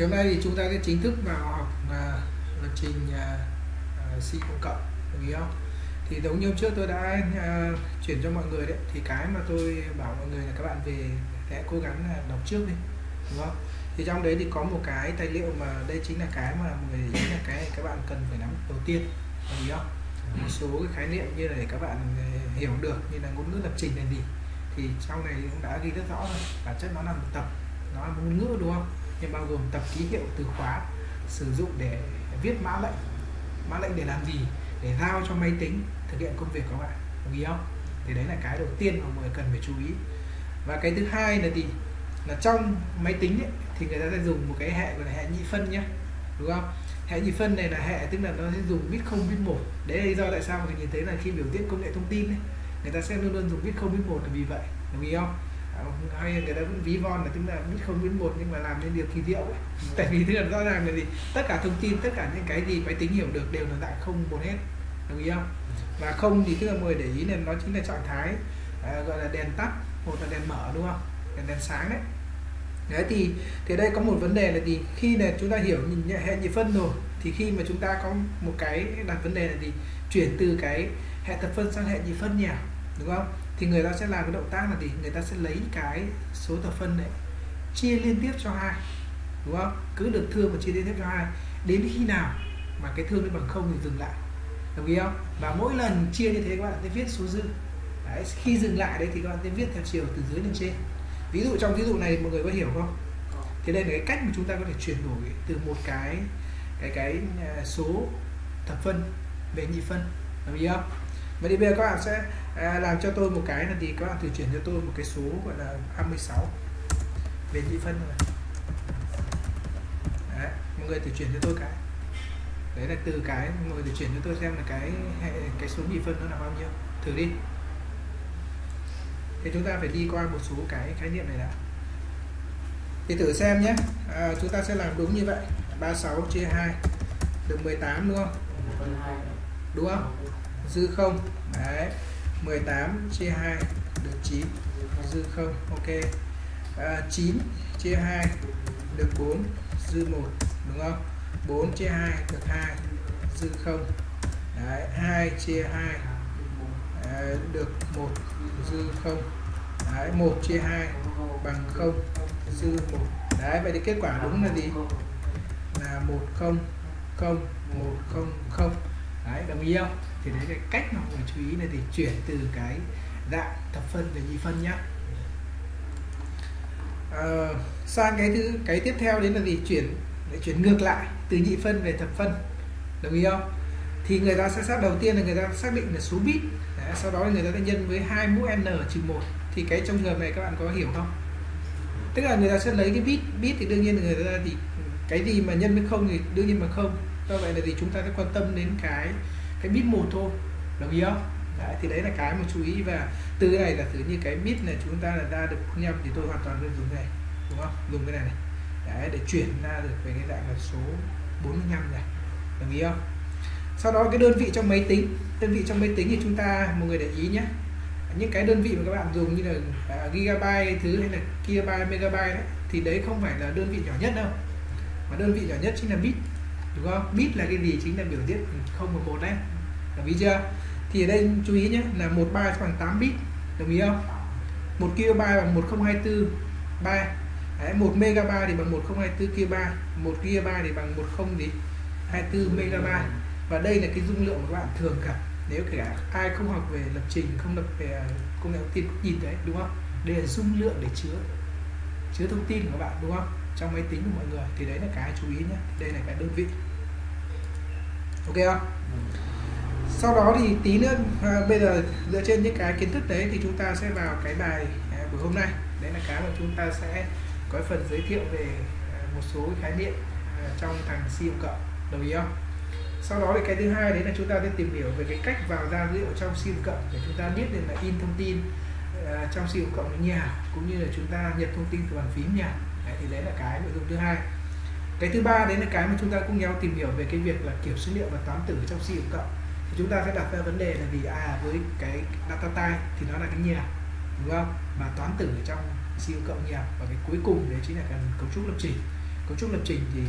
Thì hôm nay thì chúng ta sẽ chính thức vào học lập trình C++, đồng ý không? Thì giống như hôm trước tôi đã chuyển cho mọi người đấy, thì cái mà tôi bảo mọi người là các bạn về sẽ cố gắng là đọc trước đi, đúng không? Thì trong đấy thì có một cái tài liệu mà đây chính là cái mà mọi người ý là cái các bạn cần phải nắm đầu tiên, đồng ý không? Một số cái khái niệm như là để các bạn hiểu được như là ngôn ngữ lập trình là gì, thì trong này cũng đã ghi rất rõ rồi, bản chất nó là một tập, nó là một ngôn ngữ, đúng không? Nhưng bao gồm tập ký hiệu từ khóa sử dụng để viết mã lệnh để làm gì, để giao cho máy tính thực hiện công việc của bạn, đồng ý không? Thì đấy là cái đầu tiên mà mọi người cần phải chú ý. Và cái thứ hai là gì? Là trong máy tính ấy, thì người ta sẽ dùng một cái hệ gọi là hệ nhị phân nhé, đúng không? Hệ nhị phân này là hệ tức là nó sẽ dùng bit 0 bit 1. Đấy là lý do tại sao mình nhìn thấy là khi biểu diễn công nghệ thông tin ấy, người ta sẽ luôn luôn dùng bit 0 bit 1 là vì vậy, đồng ý không? Hay người ta vẫn ví von là tức là bit 0 bit 1 nhưng mà làm nên điều kỳ diệu ấy. Tại vì thế là rõ ràng là gì? Tất cả thông tin, tất cả những cái gì máy tính hiểu được đều là dạng 0 1 hết, đồng ý không? Và không thì cứ là mọi người để ý là nó chính là trạng thái gọi là đèn tắt hoặc là đèn mở, đúng không? Đèn sáng đấy. Đấy thì đây có một vấn đề là gì? Khi là chúng ta hiểu nhìn hệ nhị phân rồi thì khi mà chúng ta có một cái đặt vấn đề là gì? Chuyển từ cái hệ thập phân sang hệ nhị phân nhỉ, đúng không? Thì người ta sẽ làm cái động tác là gì? Người ta sẽ lấy cái số thập phân này chia liên tiếp cho 2, đúng không? Cứ được thương mà chia liên tiếp cho 2 đến khi nào mà cái thương nó bằng 0 thì dừng lại, đồng ý không? Và mỗi lần chia như thế các bạn sẽ viết số dư. Đấy, khi dừng lại đấy thì các bạn sẽ viết theo chiều từ dưới lên trên. Ví dụ trong ví dụ này mọi người có hiểu không? Thì đây là cái cách mà chúng ta có thể chuyển đổi từ một cái số thập phân về nhị phân, đồng ý không? Và bây giờ các bạn sẽ làm cho tôi một cái là gì? Các bạn thử chuyển cho tôi một cái số gọi là 26 về nhị phân rồi. Đấy, mọi người thử chuyển cho tôi cái. Đấy là từ cái mọi người thử chuyển cho tôi xem là cái số nhị phân nó là bao nhiêu. Thử đi. Thì chúng ta phải đi qua một số cái khái niệm này đã. Thì thử xem nhé. Chúng ta sẽ làm đúng như vậy. 36 chia 2 được 18, đúng không? Đúng không? Dư 0. Đấy. 18 chia 2 được 9. Dư 0. Ok. 9 chia 2 được 4. Dư 1. Đúng không? 4 chia 2 được 2. Dư 0. Đấy. 2 chia 2 được 1. Dư 0. Đấy, 1 chia 2 bằng 0. Dư 1. Đấy, vậy thì kết quả đúng là gì? Là 1 0 0 1 0 0. Đấy, đồng ý không? Thì đấy cái cách mà mình chú ý là thì chuyển từ cái dạng thập phân về nhị phân nhá. Sang cái tiếp theo đến là gì? Chuyển ngược lại từ nhị phân về thập phân. Đồng ý không? Thì người ta sẽ đầu tiên là người ta xác định là số bit. Đấy, sau đó người ta sẽ nhân với 2 mũ n-1. Thì cái trong trường hợp này các bạn có hiểu không? Tức là người ta sẽ lấy cái bit thì đương nhiên là người ta thì cái gì mà nhân với 0 thì đương nhiên bằng 0. Do vậy là thì chúng ta sẽ quan tâm đến cái bit 1 thôi. Đồng ý không? Đấy, thì đấy là cái mà chú ý. Và từ cái này là thứ như cái bit này chúng ta là ra được 05 thì tôi hoàn toàn nên dùng này, đúng không? Dùng cái này này. Đấy, để chuyển ra được về cái dạng là số 45 này. Đồng ý không? Sau đó cái đơn vị trong máy tính thì chúng ta mọi người để ý nhé, những cái đơn vị mà các bạn dùng như là gigabyte thứ hay là kilobyte, megabyte đấy, thì đấy không phải là đơn vị nhỏ nhất đâu, mà đơn vị nhỏ nhất chính là bit, đúng không? Bit là cái gì? Chính là biểu diễn 0 và 1 đấy, đồng ý chưa? Thì ở đây chú ý nhé, là 1 byte bằng 8 bit, đồng ý không? 1 kilobyte bằng 1024 byte, 1 megabyte thì bằng 1024 kilobyte, 1 gigabyte thì bằng 1024 megabyte. Và đây là cái dung lượng mà các bạn thường gặp nếu kể cả ai không học về lập trình, không học về công nghệ thông tin cũng nhìn thấy, đúng không? Đây là dung lượng để chứa thông tin của các bạn, đúng không? Trong máy tính của mọi người. Thì đấy là cái chú ý nhé. Đây là cái đơn vị. Ok không? Sau đó thì tí nữa bây giờ dựa trên những cái kiến thức đấy thì chúng ta sẽ vào cái bài buổi hôm nay. Đấy là cái mà chúng ta sẽ có phần giới thiệu về một số khái niệm trong thằng C++, đồng ý không? Sau đó thì cái thứ hai đấy là chúng ta sẽ tìm hiểu về cái cách vào ra dữ liệu trong C++ để chúng ta biết được là in thông tin trong C++ như nào, cũng như là chúng ta nhập thông tin từ bàn phím như nào. Đấy, thì đấy là cái nội dung thứ hai. Cái thứ ba đấy là cái mà chúng ta cùng nhau tìm hiểu về cái việc là kiểm số liệu và toán tử trong C++. Thì chúng ta sẽ đặt ra vấn đề là vì với cái data type thì nó là cái như nào, đúng không? Mà toán tử trong C++ như nào. Và cái cuối cùng đấy chính là cái cấu trúc lập trình. cấu trúc lập trình, thì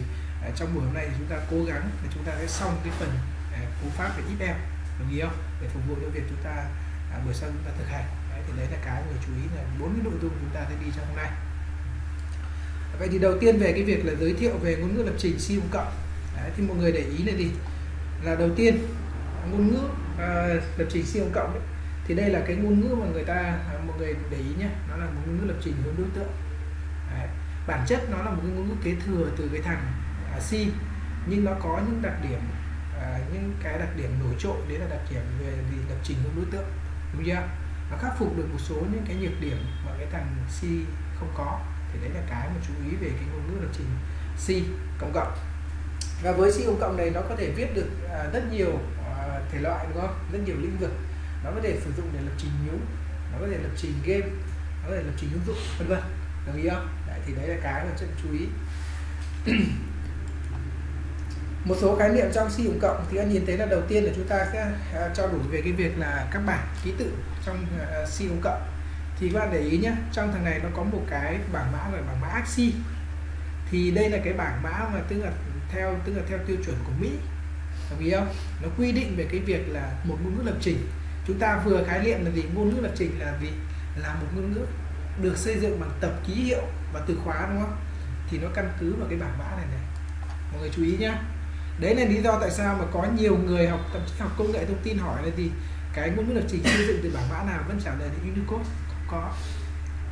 trong buổi hôm nay thì chúng ta cố gắng để chúng ta sẽ xong cái phần cú pháp về if else, đồng ý không, để phục vụ cho việc chúng ta buổi sau chúng ta thực hành. Đấy, thì đấy là cái người chú ý là 4 cái nội dung chúng ta sẽ đi trong hôm nay. Vậy thì đầu tiên về cái việc là giới thiệu về ngôn ngữ lập trình C++. Đấy, thì mọi người để ý này đi là đầu tiên ngôn ngữ lập trình C++ đấy, thì đây là cái ngôn ngữ mà mọi người để ý nhé, nó là một ngôn ngữ lập trình hướng đối tượng. Đấy, bản chất nó là một cái ngôn ngữ kế thừa từ cái thằng C, nhưng nó có những đặc điểm, những cái đặc điểm nổi trội, đấy là đặc điểm về lập trình hướng đối tượng, đúng chưa? Nó khắc phục được một số những cái nhược điểm mà cái thằng C không có, thì đấy là cái mà chú ý về cái ngôn ngữ lập trình C++. Và với C++ này nó có thể viết được rất nhiều thể loại, đúng không? Rất nhiều lĩnh vực. Nó có thể sử dụng để lập trình nhúng, nó có thể lập trình game, nó có thể lập trình ứng dụng, vân vân. Đồng ý không? Đấy, thì đấy là cái mà chúng ta chú ý. Một số khái niệm trong C++ thì anh nhìn thấy là đầu tiên là chúng ta sẽ trao đổi về cái việc là các bảng ký tự trong C++. Thì các bạn để ý nhé, trong thằng này nó có một cái bảng mã gọi là bảng mã ASCII. Thì đây là cái bảng mã mà tức là theo tiêu chuẩn của Mỹ, đồng ý không? Nó quy định về cái việc là một ngôn ngữ lập trình. Chúng ta vừa khái niệm là gì? Ngôn ngữ lập trình là gì? Là một ngôn ngữ được xây dựng bằng tập ký hiệu và từ khóa, đúng không? Thì nó căn cứ vào cái bảng mã này này. Mọi người chú ý nhé. Đấy là lý do tại sao mà có nhiều người học thậm chí học công nghệ thông tin hỏi là gì? Cái ngôn ngữ lập trình xây dựng từ bảng mã nào, vẫn trả lời là Unicode. Không có.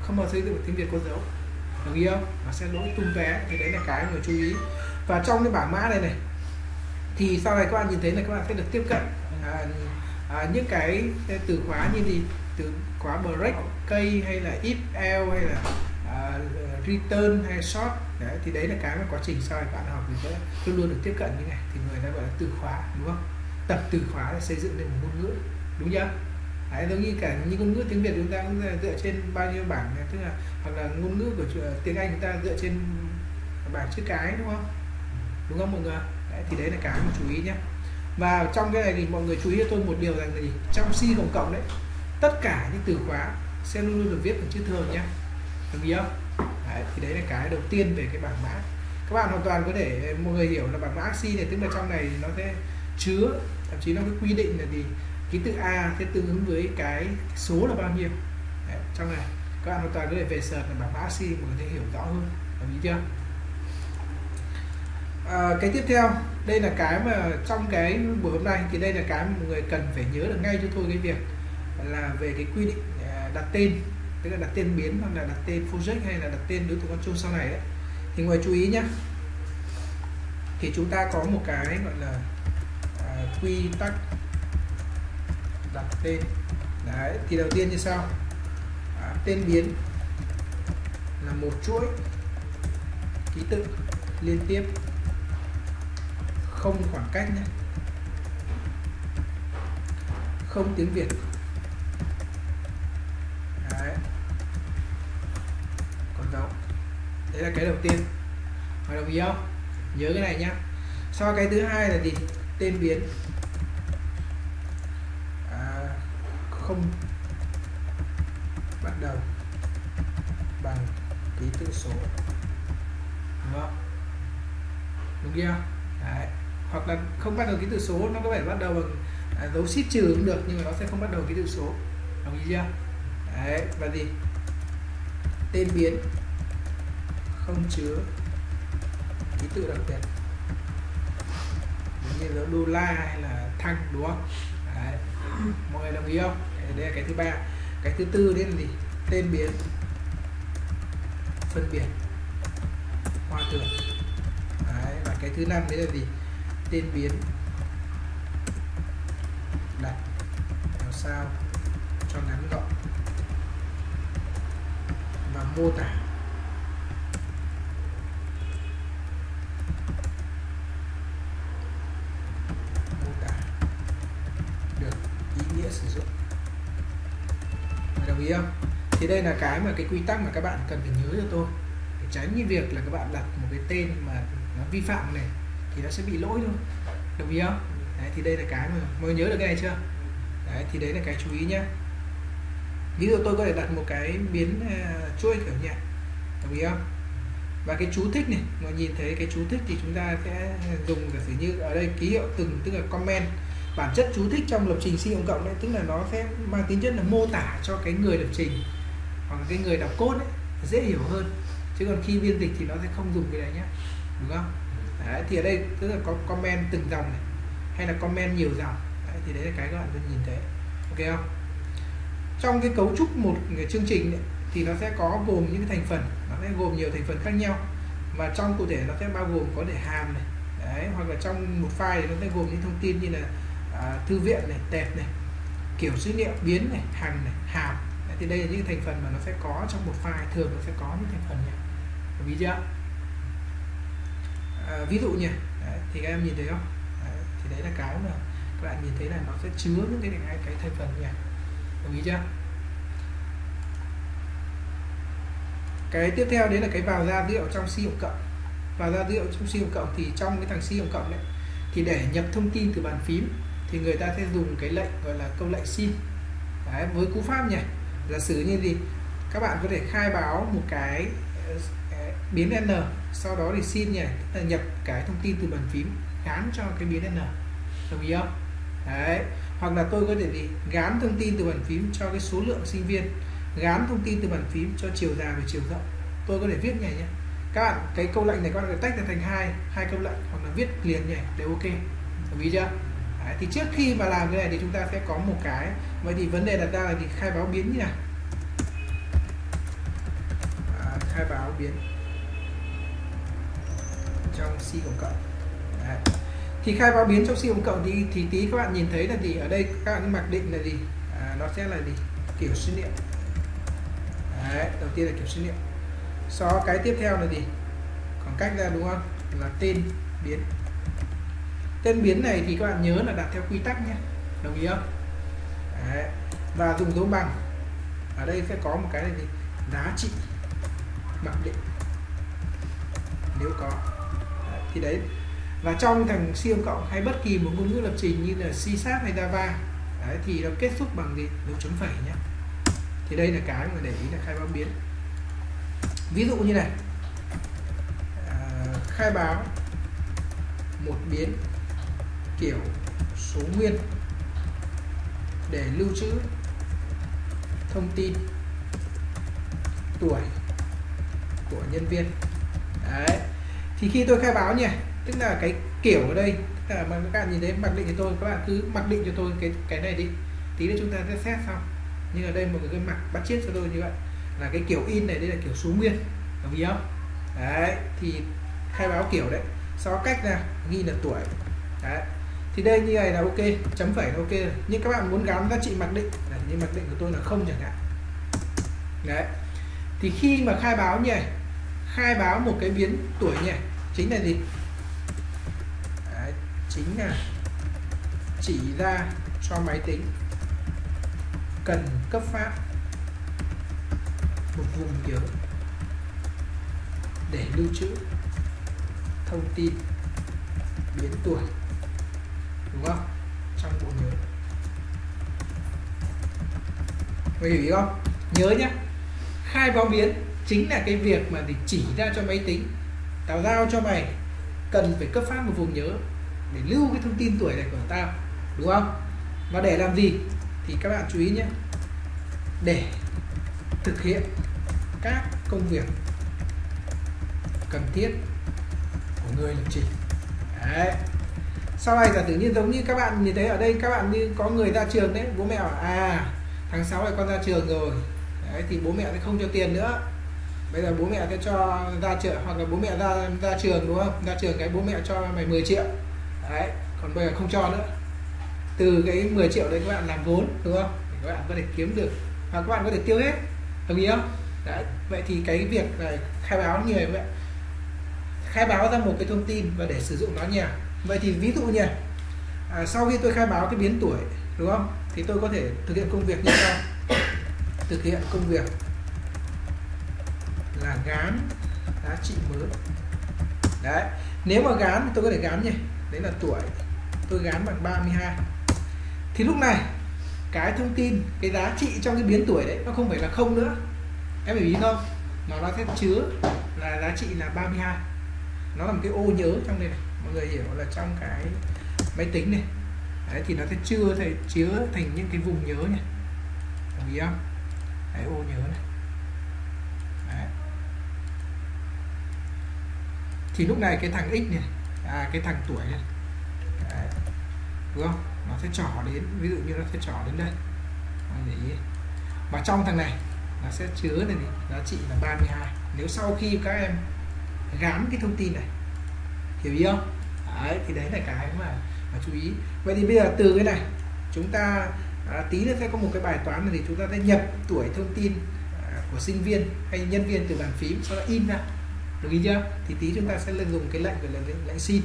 Không bao giờ xây dựng được tiếng Việt có dấu. Đồng ý không? Nó sẽ lỗi tung vé. Thì đấy là cái người chú ý. Và trong cái bảng mã này này thì sau này các bạn nhìn thấy là các bạn sẽ được tiếp cận những cái từ khóa như gì, từ khóa break, cây hay là if, else hay là return hay short. Đấy, thì đấy là cái mà quá trình sau này các bạn học thì sẽ luôn luôn được tiếp cận như này, thì người ta gọi là từ khóa, đúng không? Tập từ khóa để xây dựng nên một ngôn ngữ, đúng chưa? Đấy, giống như cả những ngôn ngữ tiếng Việt chúng ta cũng dựa trên bao nhiêu bảng này, tức là hoặc là ngôn ngữ của tiếng Anh chúng ta dựa trên bảng chữ cái, đúng không? Đúng không mọi người? Đấy, thì đấy là cái mà chú ý nhé. Và trong cái này thì mọi người chú ý cho tôi một điều rằng là gì? Trong C++ đấy, tất cả những từ khóa sẽ luôn luôn được viết bằng chữ thường nhé, đồng ý không? Đấy, thì đấy là cái đầu tiên về cái bảng mã. Các bạn hoàn toàn có thể mọi người hiểu là bảng mã ASCII này, tức là trong này nó sẽ chứa, thậm chí nó có quy định là gì, ký tự A sẽ tương ứng với cái số là bao nhiêu. Đấy, trong này các bạn hoàn toàn có thể về search là bảng mã ASCII mà có thể hiểu rõ hơn, đồng ý chưa? Cái tiếp theo, đây là cái mà trong cái buổi hôm nay thì đây là cái mọi người cần phải nhớ được ngay cho tôi, cái việc là về cái quy định đặt tên, tức là đặt tên biến hoặc là đặt tên project hay là đặt tên đối tượng control sau này đấy. Thì mọi người chú ý nhé, thì chúng ta có một cái gọi là quy tắc đặt tên. Đấy, thì đầu tiên như sau, tên biến là một chuỗi ký tự liên tiếp không khoảng cách nhé, không tiếng Việt. Đấy, còn dấu. Đấy là cái đầu tiên, mọi người đồng ý không? Nhớ cái này nhá. Sau cái thứ hai là gì? Tên biến không bắt đầu bằng ký tự số, đúng không? Đúng chưa? Đấy, hoặc là không bắt đầu ký tự số, nó có thể bắt đầu bằng dấu xít trừ cũng được, nhưng mà nó sẽ không bắt đầu ký tự số, đồng ý chưa? Đấy, và gì? Tên biến không chứa ký tự đặc biệt như dấu đô la hay là thăng, đúng không? Đấy, mọi người đồng ý không? Đấy là cái thứ ba. Cái thứ tư đấy là gì? Tên biến phân biệt hoa thường. Đấy, và cái thứ năm đấy là gì? Tên biến đặt làm sao cho ngắn gọn và mô tả được ý nghĩa sử dụng. Đồng ý không? Thì đây là cái mà cái quy tắc mà các bạn cần phải nhớ cho tôi, để tránh cái việc là các bạn đặt một cái tên mà nó vi phạm này thì nó sẽ bị lỗi luôn, đồng ý không? Đấy, thì đây là cái mà mọi người nhớ được cái này chưa? Đấy, thì đấy là cái chú ý nhé. Ví dụ tôi có thể đặt một cái biến chuỗi kiểu nhẹ, đồng ý không? Và cái chú thích này, mọi nhìn thấy cái chú thích thì chúng ta sẽ dùng giả sử như ở đây ký hiệu từng tức là comment. Bản chất chú thích trong lập trình C cộng cộng đấy tức là nó sẽ mang tính chất là mô tả cho cái người lập trình hoặc là cái người đọc code ấy, dễ hiểu hơn. Chứ còn khi biên dịch thì nó sẽ không dùng cái đấy nhé, đúng không? Đấy, thì ở đây tức là có comment từng dòng này hay là comment nhiều dòng. Đấy, thì đấy là cái các bạn nhìn thấy, ok không? Trong cái cấu trúc một chương trình ấy, thì nó sẽ có gồm những cái thành phần, nó sẽ gồm nhiều thành phần khác nhau, mà trong cụ thể nó sẽ bao gồm có để hàm này, đấy, hoặc là trong một file nó sẽ gồm những thông tin như là thư viện này, tệp này, kiểu dữ liệu, biến này, hằng này, hàm. Đấy, thì đây là những thành phần mà nó sẽ có trong một file, thường nó sẽ có những thành phần này, ví dụ ví dụ nhỉ, đấy, thì các em nhìn thấy không? Đấy, thì đấy là cái mà các bạn nhìn thấy là nó sẽ chứa những cái thành phần nhỉ, đồng ý chưa? Cái tiếp theo đấy là cái vào ra dữ liệu trong C cộng cộng. Vào ra dữ liệu trong C cộng cộng thì trong cái thằng C cộng cộng đấy thì để nhập thông tin từ bàn phím thì người ta sẽ dùng cái lệnh gọi là câu lệnh xin. Đấy, với cú pháp nhỉ, giả sử như gì các bạn có thể khai báo một cái biến n, sau đó thì xin nhỉ, tức là nhập cái thông tin từ bàn phím gán cho cái biến n, đồng ý không? Đấy, hoặc là tôi có thể gì gán thông tin từ bàn phím cho cái số lượng sinh viên, gán thông tin từ bàn phím cho chiều dài và chiều rộng. Tôi có thể viết nhảy nhé. Các bạn cái câu lệnh này các bạn tách ra thành hai câu lệnh hoặc là viết liền nhảy đều ok. Đồng ý chưa? Đấy, thì trước khi mà làm cái này thì chúng ta sẽ có một cái. Vậy thì vấn đề đặt ra là thì khai báo biến như nào? Khai báo biến trong C cộng cộng. Đấy. Thì khai báo biến trong C cộng cộng thì tí các bạn nhìn thấy là gì ở đây các bạn mặc định là gì? Nó sẽ là gì? Kiểu dữ liệu. Đấy, đầu tiên là kiểu dữ liệu. Sau cái tiếp theo là gì? Khoảng cách ra đúng không? Là tên biến. Tên biến này thì các bạn nhớ là đặt theo quy tắc nhé, đồng ý không? Đấy. Và dùng dấu bằng. Ở đây sẽ có một cái là gì? Giá trị mặc định nếu có. Đấy, thì đấy. Và trong thằng C cộng cộng hay bất kỳ một ngôn ngữ lập trình như là C# hay Java, đấy, thì nó kết thúc bằng gì? Dấu chấm phẩy nhé. Thì đây là cái mà để ý là khai báo biến. Ví dụ như này, khai báo một biến kiểu số nguyên để lưu trữ thông tin tuổi của nhân viên. Đấy. Thì khi tôi khai báo nhỉ, tức là cái kiểu ở đây, tức là các bạn nhìn thấy mặc định cho tôi, các bạn cứ mặc định cho tôi cái này đi. Tí nữa chúng ta sẽ xét xong. Nhưng ở đây một cái mặt bắt chước cho tôi như vậy là cái kiểu in này, đây là kiểu số nguyên, đồng ý không? Đấy, thì khai báo kiểu đấy, sau cách ra ghi là tuổi. Đấy, thì đây như này là ok, chấm phẩy là ok rồi. Nhưng các bạn muốn gắn giá trị mặc định, nhưng mặc định của tôi là không chẳng hạn. Đấy, thì khi mà khai báo như này, khai báo một cái biến tuổi như này chính là gì? Đấy, chính là chỉ ra cho máy tính cần cấp phát một vùng nhớ để lưu trữ thông tin biến tuổi, đúng không, trong bộ nhớ. Mọi người hiểu không? Nhớ nhé, khai báo biến chính là cái việc mà để chỉ ra cho máy tính, tao giao cho mày cần phải cấp phát một vùng nhớ để lưu cái thông tin tuổi này của tao, đúng không? Và để làm gì thì các bạn chú ý nhé, để thực hiện các công việc cần thiết của người lập trình. Đấy. Sau này giả tự nhiên giống như các bạn nhìn thấy ở đây, các bạn như có người ra trường đấy, bố mẹ bảo tháng 6 này con ra trường rồi. Đấy, thì bố mẹ sẽ không cho tiền nữa. Bây giờ bố mẹ sẽ cho ra trường, hoặc là bố mẹ ra trường đúng không? Ra trường cái bố mẹ cho mày 10 triệu. Đấy, còn bây giờ không cho nữa. Từ cái 10 triệu đấy các bạn làm vốn, đúng không? Để các bạn có thể kiếm được và các bạn có thể tiêu hết, đồng ý không? Đấy, vậy thì cái việc này khai báo như vậy, khai báo ra một cái thông tin và để sử dụng nó nhỉ. Vậy thì ví dụ nhỉ, sau khi tôi khai báo cái biến tuổi đúng không, thì tôi có thể thực hiện công việc như sau. Thực hiện công việc là gán giá trị mới. Đấy, nếu mà gán thì tôi có thể gán nhỉ, đấy là tuổi, tôi gán bằng 32. Thì lúc này cái thông tin, cái giá trị trong cái biến tuổi đấy nó không phải là không nữa, em hiểu ý không? Nó sẽ chứa là giá trị là 32. Nó là một cái ô nhớ trong đây này. Mọi người hiểu là trong cái máy tính này. Đấy, thì nó sẽ chưa thể chứa thành những cái vùng nhớ này. Đồng ý không? Đấy, ô nhớ này. Đấy. Thì lúc này cái thằng x này, cái thằng tuổi này. Đấy. Đúng không? Nó sẽ trỏ đến, ví dụ như nó sẽ trỏ đến đây. Để ý. Và trong thằng này nó sẽ chứa này giá trị là 32. Nếu sau khi các em gắn cái thông tin này, hiểu ý không? Đấy, thì đấy là cái mà chú ý. Vậy thì bây giờ từ cái này chúng ta tí nữa sẽ có một cái bài toán này, thì chúng ta sẽ nhập tuổi thông tin của sinh viên hay nhân viên từ bàn phím, sau đó in ra, được ý chưa? Thì tí chúng ta sẽ dùng cái lệnh gọi là lệnh xin.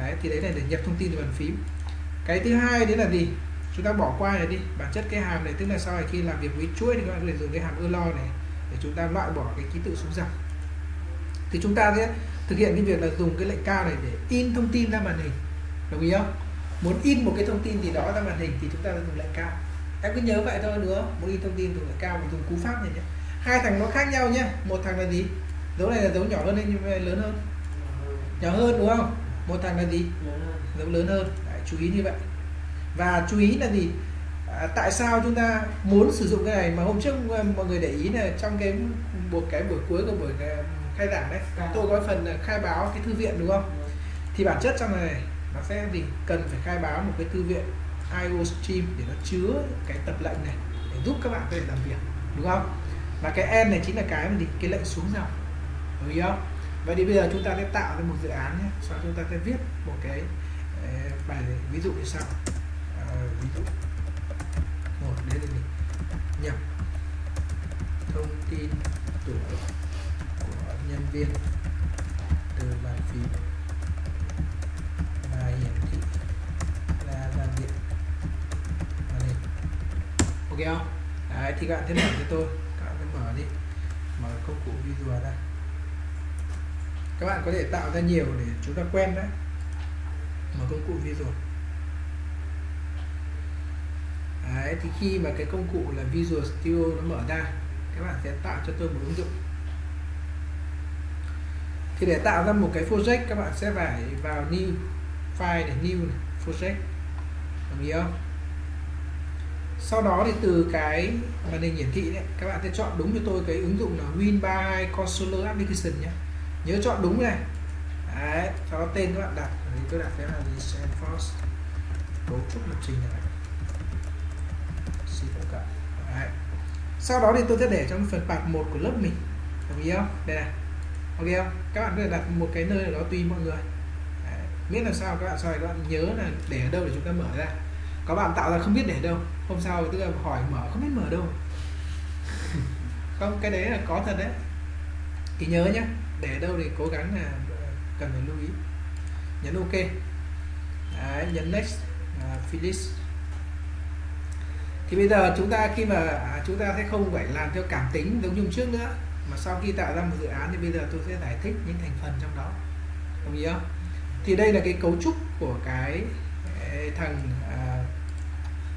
Đấy, thì đấy là để nhập thông tin từ bàn phím. Cái thứ hai đấy là gì? Chúng ta bỏ qua này đi, bản chất cái hàm này, tức là sau này khi làm việc với chuỗi thì các bạn có thể dùng cái hàm error này để chúng ta loại bỏ cái ký tự súng dọc. Thì chúng ta sẽ thực hiện cái việc là dùng cái lệnh K này để in thông tin ra màn hình, đồng ý không? Muốn in một cái thông tin gì đó ra màn hình thì chúng ta sẽ dùng lệnh K. Em cứ nhớ vậy thôi nữa, muốn in thông tin dùng lệnh K, mình dùng cú pháp này nhé. Hai thằng nó khác nhau nhé, một thằng là gì? Dấu này là dấu nhỏ hơn hay lớn hơn? Nhỏ hơn đúng không? Một thằng là gì? Dấu lớn hơn. Đấy, chú ý như vậy. Và chú ý là gì? Tại sao chúng ta muốn sử dụng cái này mà hôm trước mọi người để ý là trong cái buổi cuối của buổi khai giảng đấy, tôi có phần khai báo cái thư viện đúng không? Thì bản chất trong này nó sẽ gì? Cần phải khai báo một cái thư viện iostream để nó chứa cái tập lệnh này để giúp các bạn có thể làm việc, đúng không? Và cái n này chính là cái mà gì? Cái lệnh xuống dòng, đúng không? Vậy thì bây giờ chúng ta sẽ tạo ra một dự án nhé, sau chúng ta sẽ viết một cái bài ví dụ như sau. Ví dụ một đấy là gì? Nhập thông tin tuổi của nhân viên từ bàn phím và hiển thị là giao diện màn hình. Ok không? Đấy, thì các bạn thế nào cho tôi, các bạn sẽ mở đi, mở công cụ Visual ra. Các bạn có thể tạo ra nhiều để chúng ta quen đấy. Mở công cụ Visual. Đấy, thì khi mà cái công cụ là Visual Studio nó mở ra, các bạn sẽ tạo cho tôi một ứng dụng. Thì để tạo ra một cái project, các bạn sẽ phải vào new file để new này, project, đồng ý không? Sau đó thì từ cái màn hình hiển thị đấy, các bạn sẽ chọn đúng cho tôi cái ứng dụng là Win32 Controller Application nhé. Nhớ chọn đúng này. Đấy, cho tên các bạn đặt, thì tôi đặt cái là Salesforce cấu trúc lập trình này. Đấy. Sau đó thì tôi sẽ để trong phần part 1 của lớp mình, đồng ý không? Đây này, ok không? Các bạn có thể đặt một cái nơi nào đó tùy mọi người. Đấy. Biết làm sao các bạn sau này các bạn nhớ là để ở đâu để chúng ta mở ra. Có bạn tạo ra không biết để đâu, hôm sau tức là hỏi mở không biết mở đâu. Không, cái đấy là có thật đấy. Thì nhớ nhá, để đâu thì cố gắng là cần phải lưu ý. Nhấn ok. Đấy, nhấn next, finish. Thì bây giờ chúng ta khi mà chúng ta sẽ không phải làm theo cảm tính giống như trước nữa, mà sau khi tạo ra một dự án thì bây giờ tôi sẽ giải thích những thành phần trong đó, đồng ý không? Thì đây là cái cấu trúc của cái thằng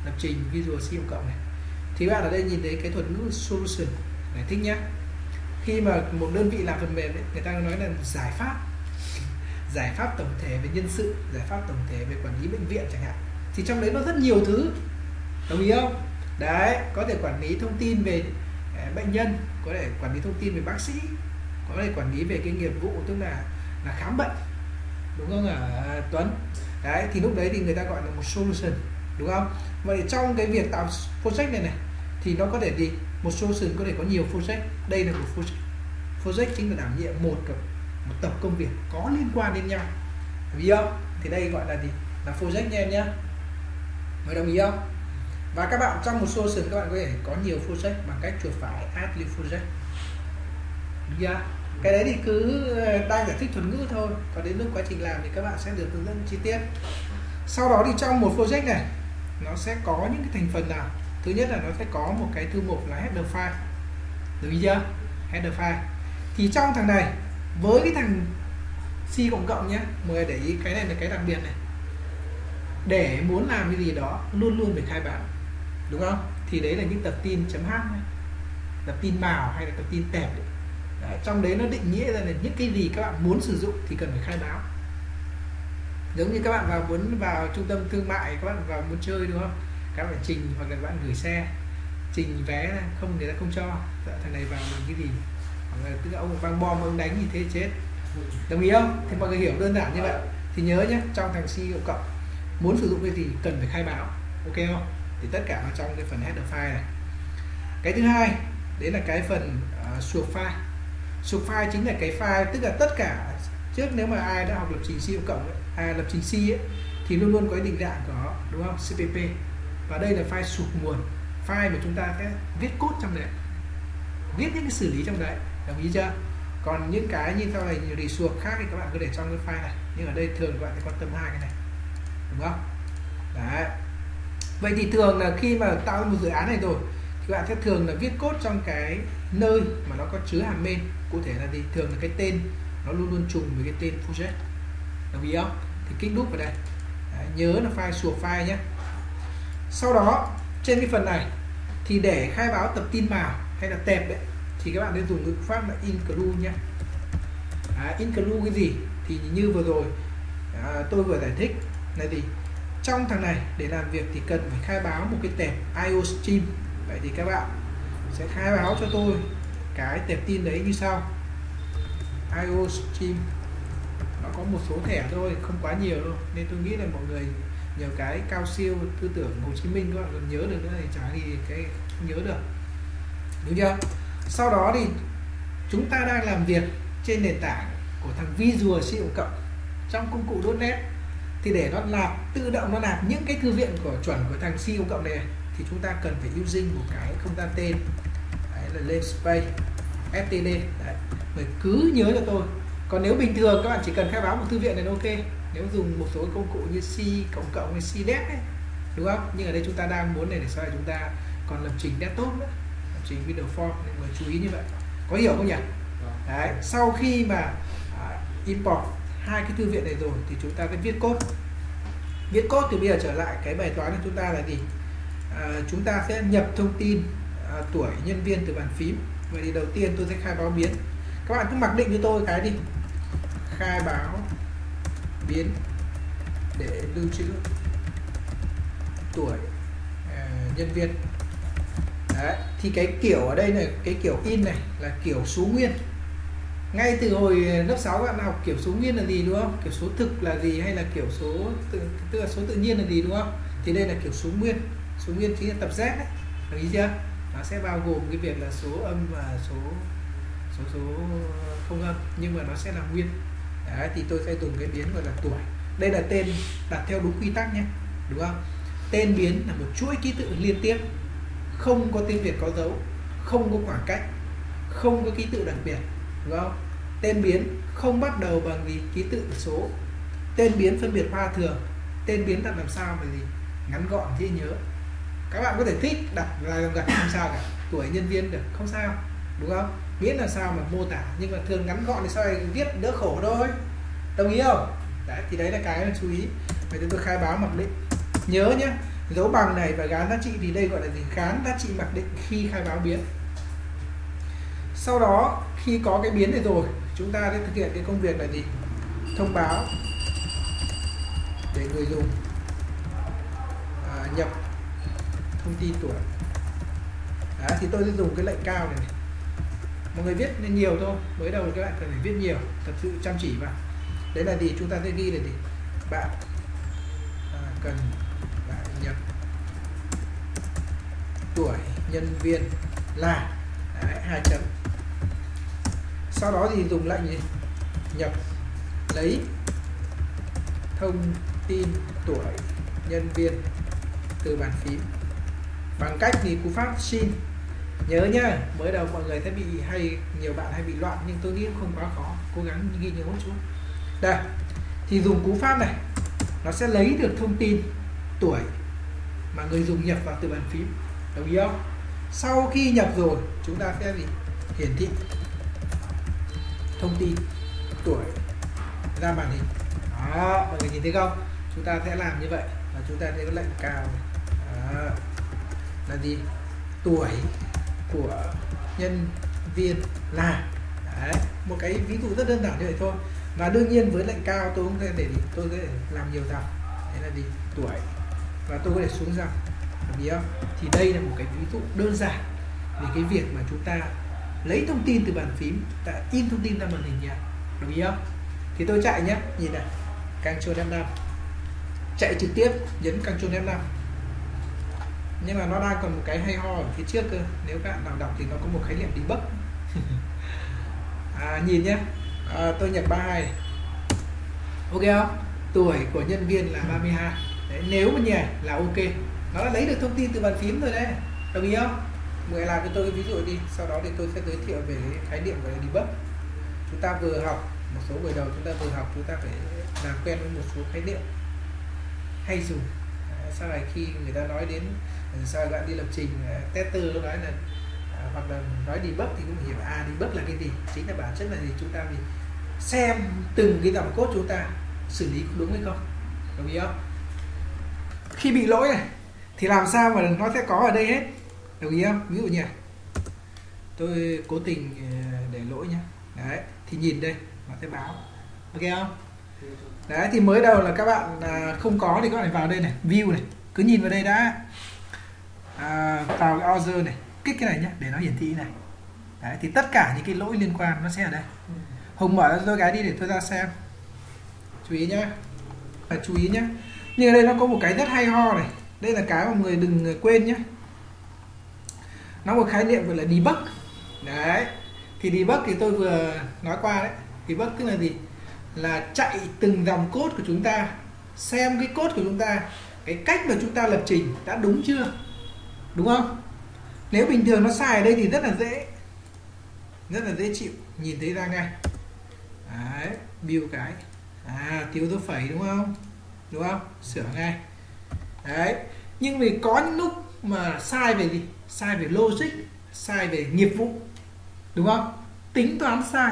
lập trình Visual Studio cộng này. Thì bạn ở đây nhìn thấy cái thuật ngữ solution này, thích nhá. Khi mà một đơn vị làm phần mềm ấy, người ta nói là giải pháp, giải pháp tổng thể về nhân sự, giải pháp tổng thể về quản lý bệnh viện chẳng hạn. Thì trong đấy nó rất nhiều thứ, đồng ý không? Đấy, có thể quản lý thông tin về bệnh nhân, có thể quản lý thông tin về bác sĩ, có thể quản lý về cái nghiệp vụ, tức là khám bệnh, đúng không Tuấn? Đấy, thì lúc đấy thì người ta gọi là một solution, đúng không? Vậy trong cái việc tạo project này này thì nó có thể gì? Một solution có thể có nhiều project. Đây là một project chính là đảm nhiệm một tập công việc có liên quan đến nhau, đồng ý không? Thì đây gọi là gì? Là project nha em nhé, mọi đồng ý không? Và các bạn trong một solution các bạn có thể có nhiều project bằng cách chuột phải add new project. Yeah. Cái đấy thì cứ đang giải thích thuật ngữ thôi, còn đến lúc quá trình làm thì các bạn sẽ được hướng dẫn chi tiết. Sau đó thì trong một project này nó sẽ có những cái thành phần nào? Thứ nhất là nó sẽ có một cái thư mục là header file, được chưa? Header file. Thì trong thằng này với cái thằng C cộng cộng nhé, mọi người để ý cái này là cái đặc biệt này. Để muốn làm cái gì đó luôn luôn phải khai báo, đúng không? Thì đấy là những tập tin chấm h, tập tin màu hay là tập tin tẹp đấy. Trong đấy nó định nghĩa ra là những cái gì các bạn muốn sử dụng thì cần phải khai báo. Giống như các bạn vào muốn vào trung tâm thương mại, các bạn vào muốn chơi đúng không? Các bạn phải trình, hoặc là các bạn gửi xe, trình vé này, không người ta không cho. Thằng này vào làm cái gì? Hoặc là tức là ông băng bom ông đánh thì thế chết. Đồng ý không? Thì mọi người hiểu đơn giản như vậy. Thì nhớ nhé, trong thằng C++ muốn sử dụng cái gì cần phải khai báo. Ok không? Thì tất cả trong cái phần header file này. Cái thứ hai, đấy là cái phần source file. Source file chính là cái file, tức là tất cả trước nếu mà ai đã học lập trình C++, lập trình C ấy, thì luôn luôn có định dạng của nó, đúng không? CPP. Và đây là file source nguồn, file mà chúng ta sẽ viết code trong đấy, viết những cái xử lý trong đấy, đồng ý chưa? Còn những cái như sau này nhiều resource khác thì các bạn cứ để trong cái file này, nhưng ở đây thường các bạn sẽ quan tâm hai cái này, đúng không? Đấy. Vậy thì thường là khi mà tạo một dự án này rồi, các bạn sẽ thường là viết code trong cái nơi mà nó có chứa hàm main. Cụ thể là gì? Thường là cái tên nó luôn luôn trùng với cái tên project, đồng ý không? Thì kích đúp vào đây. Đấy, nhớ là file sủa file nhé. Sau đó trên cái phần này thì để khai báo tập tin vào hay là tệp đấy, thì các bạn nên dùng ngữ pháp là include nhé. Include cái gì? Thì như vừa rồi tôi vừa giải thích là gì? Trong thằng này để làm việc thì cần phải khai báo một cái tệp iostream. Vậy thì các bạn sẽ khai báo cho tôi cái tệp tin đấy như sau. iostream nó có một số thẻ thôi, không quá nhiều đâu, nên tôi nghĩ là mọi người nhiều cái cao siêu tư tưởng Hồ Chí Minh các bạn còn nhớ được nữa thì chả thì cái không nhớ được, đúng chưa? Sau đó thì chúng ta đang làm việc trên nền tảng của thằng Visual Studio trong công cụ .NET, thì để nó làm tự động, nó làm những cái thư viện của chuẩn của thằng Studio này thì chúng ta cần phải using một cái không gian tên, đấy là lên space std. Đấy, mình cứ nhớ cho tôi. Còn nếu bình thường các bạn chỉ cần khai báo một thư viện này là ok, nếu dùng một số công cụ như C++ hay C-Dev ấy, đúng không? Nhưng ở đây chúng ta đang muốn này để sau này chúng ta còn lập trình desktop nữa, lập trình video form, nên mọi người chú ý như vậy, có hiểu không nhỉ? Đấy, sau khi mà import hai cái thư viện này rồi thì chúng ta sẽ viết code. Viết code thì bây giờ trở lại cái bài toán của chúng ta là gì? Chúng ta sẽ nhập thông tin tuổi nhân viên từ bàn phím. Vậy thì đầu tiên tôi sẽ khai báo biến. Các bạn cứ mặc định cho tôi cái đi, khai báo biến để lưu trữ tuổi nhân viên. Đấy, thì cái kiểu ở đây này, cái kiểu in này là kiểu số nguyên. Ngay từ hồi lớp 6 các bạn học kiểu số nguyên là gì, đúng không? Kiểu số thực là gì, hay là kiểu số tức là số tự nhiên là gì, đúng không? Thì đây là kiểu số nguyên. Số nguyên chính là tập Z đấy, đồng ý chưa? Nó sẽ bao gồm cái việc là số âm và số không âm, nhưng mà nó sẽ là nguyên. Đấy, thì tôi sẽ dùng cái biến gọi là tuổi. Đây là tên đặt theo đúng quy tắc nhé, đúng không? Tên biến là một chuỗi ký tự liên tiếp, không có tiếng Việt có dấu, không có khoảng cách, không có ký tự đặc biệt, đúng không? Tên biến không bắt đầu bằng gì? Ký tự số. Tên biến phân biệt hoa thường. Tên biến đặt làm sao mà gì? Ngắn gọn dễ nhớ. Các bạn có thể thích đặt là gạch không sao cả, tuổi nhân viên được không sao, đúng không? Miễn là sao mà mô tả, nhưng mà thường ngắn gọn thì sao lại viết đỡ khổ thôi, đồng ý không? Đấy, thì đấy là cái chú ý. Vậy thì tôi khai báo mặc định, nhớ nhé, dấu bằng này và gán giá trị, thì đây gọi là gì? Gán giá trị mặc định khi khai báo biến. Sau đó khi có cái biến này rồi, chúng ta sẽ thực hiện cái công việc là gì? Thông báo để người dùng nhập thông tin tuổi. Đấy, thì tôi sẽ dùng cái lệnh cao này. Mọi người viết nên nhiều thôi, mới đầu các bạn cần phải viết nhiều, thật sự chăm chỉ vào. Đấy là gì? Chúng ta sẽ ghi là gì? Bạn cần phải nhập tuổi nhân viên là 2 chấm. Sau đó thì dùng lệnh gì? Nhập lấy thông tin tuổi nhân viên từ bàn phím bằng cách thì cú pháp xin. Nhớ nhá, mới đầu mọi người sẽ bị hay, nhiều bạn hay bị loạn, nhưng tôi nghĩ không quá khó, cố gắng ghi nhớ một chút. Đây, thì dùng cú pháp này, nó sẽ lấy được thông tin tuổi mà người dùng nhập vào từ bàn phím, đồng ý không? Sau khi nhập rồi, chúng ta sẽ gì? Hiển thị thông tin tuổi ra màn hình. Đó, mọi người nhìn thấy không? Chúng ta sẽ làm như vậy, và chúng ta sẽ có lệnh cao này. Đó, là gì? Tuổi của nhân viên là Đấy, một cái ví dụ rất đơn giản như vậy thôi. Và đương nhiên với lệnh cao tôi cũng để tôi có thể làm nhiều dòng, đấy là gì, tuổi, và tôi có thể xuống dòng, hiểu không? Thì đây là một cái ví dụ đơn giản về cái việc mà chúng ta lấy thông tin từ bàn phím, ta in thông tin ra màn hình nhé, đồng ý không? Thì tôi chạy nhé, nhìn này, Ctrl F5, chạy trực tiếp, nhấn Ctrl F5. Nhưng mà nó đang còn một cái hay ho ở phía trước cơ, nếu các bạn nào đọc thì nó có một khái niệm debug. Nhìn nhé, tôi nhập 32, ok không? Tuổi của nhân viên là 32. Đấy, nếu mà nhảy là ok, nó đã lấy được thông tin từ bàn phím rồi đấy, đồng ý không? Người làm cho tôi ví dụ đi, sau đó thì tôi sẽ giới thiệu về khái niệm về debug. Chúng ta vừa học, một số buổi đầu chúng ta vừa học, chúng ta phải làm quen với một số khái niệm hay dùng. Sau này khi người ta nói đến sao bạn đi lập trình tester nó nói là hoặc là nói debug thì cũng hiểu debug là cái gì, chính là bản chất là gì, chúng ta mình xem từng cái dòng code chúng ta xử lý đúng hay không, đồng ý không? Khi bị lỗi này thì làm sao mà nó sẽ có ở đây hết, đồng ý không? Ví dụ như tôi cố tình để lỗi nhá, đấy thì nhìn đây nó sẽ báo, ok không? Đấy thì mới đầu là các bạn không có thì các bạn vào đây này, view này, cứ nhìn vào đây đã, vào cái order này, kích cái này nhé để nó hiển thị này. Đấy thì tất cả những cái lỗi liên quan nó sẽ ở đây. Hùng mở ra đôi cái đi để tôi ra xem, chú ý nhá, chú ý nhá. Nhưng ở đây nó có một cái rất hay ho này, đây là cái mà người đừng quên nhé, nó một khái niệm gọi là debug. Đấy thì debug thì tôi vừa nói qua đấy, debug tức là gì, là chạy từng dòng code của chúng ta, xem cái code của chúng ta, cái cách mà chúng ta lập trình đã đúng chưa, đúng không? Nếu bình thường nó sai ở đây thì rất là dễ chịu, nhìn thấy ra ngay. Đấy, build cái thiếu dấu phẩy đúng không, đúng không, sửa ngay. Đấy, nhưng vì có những lúc mà sai về gì, sai về logic, sai về nghiệp vụ, đúng không, tính toán sai,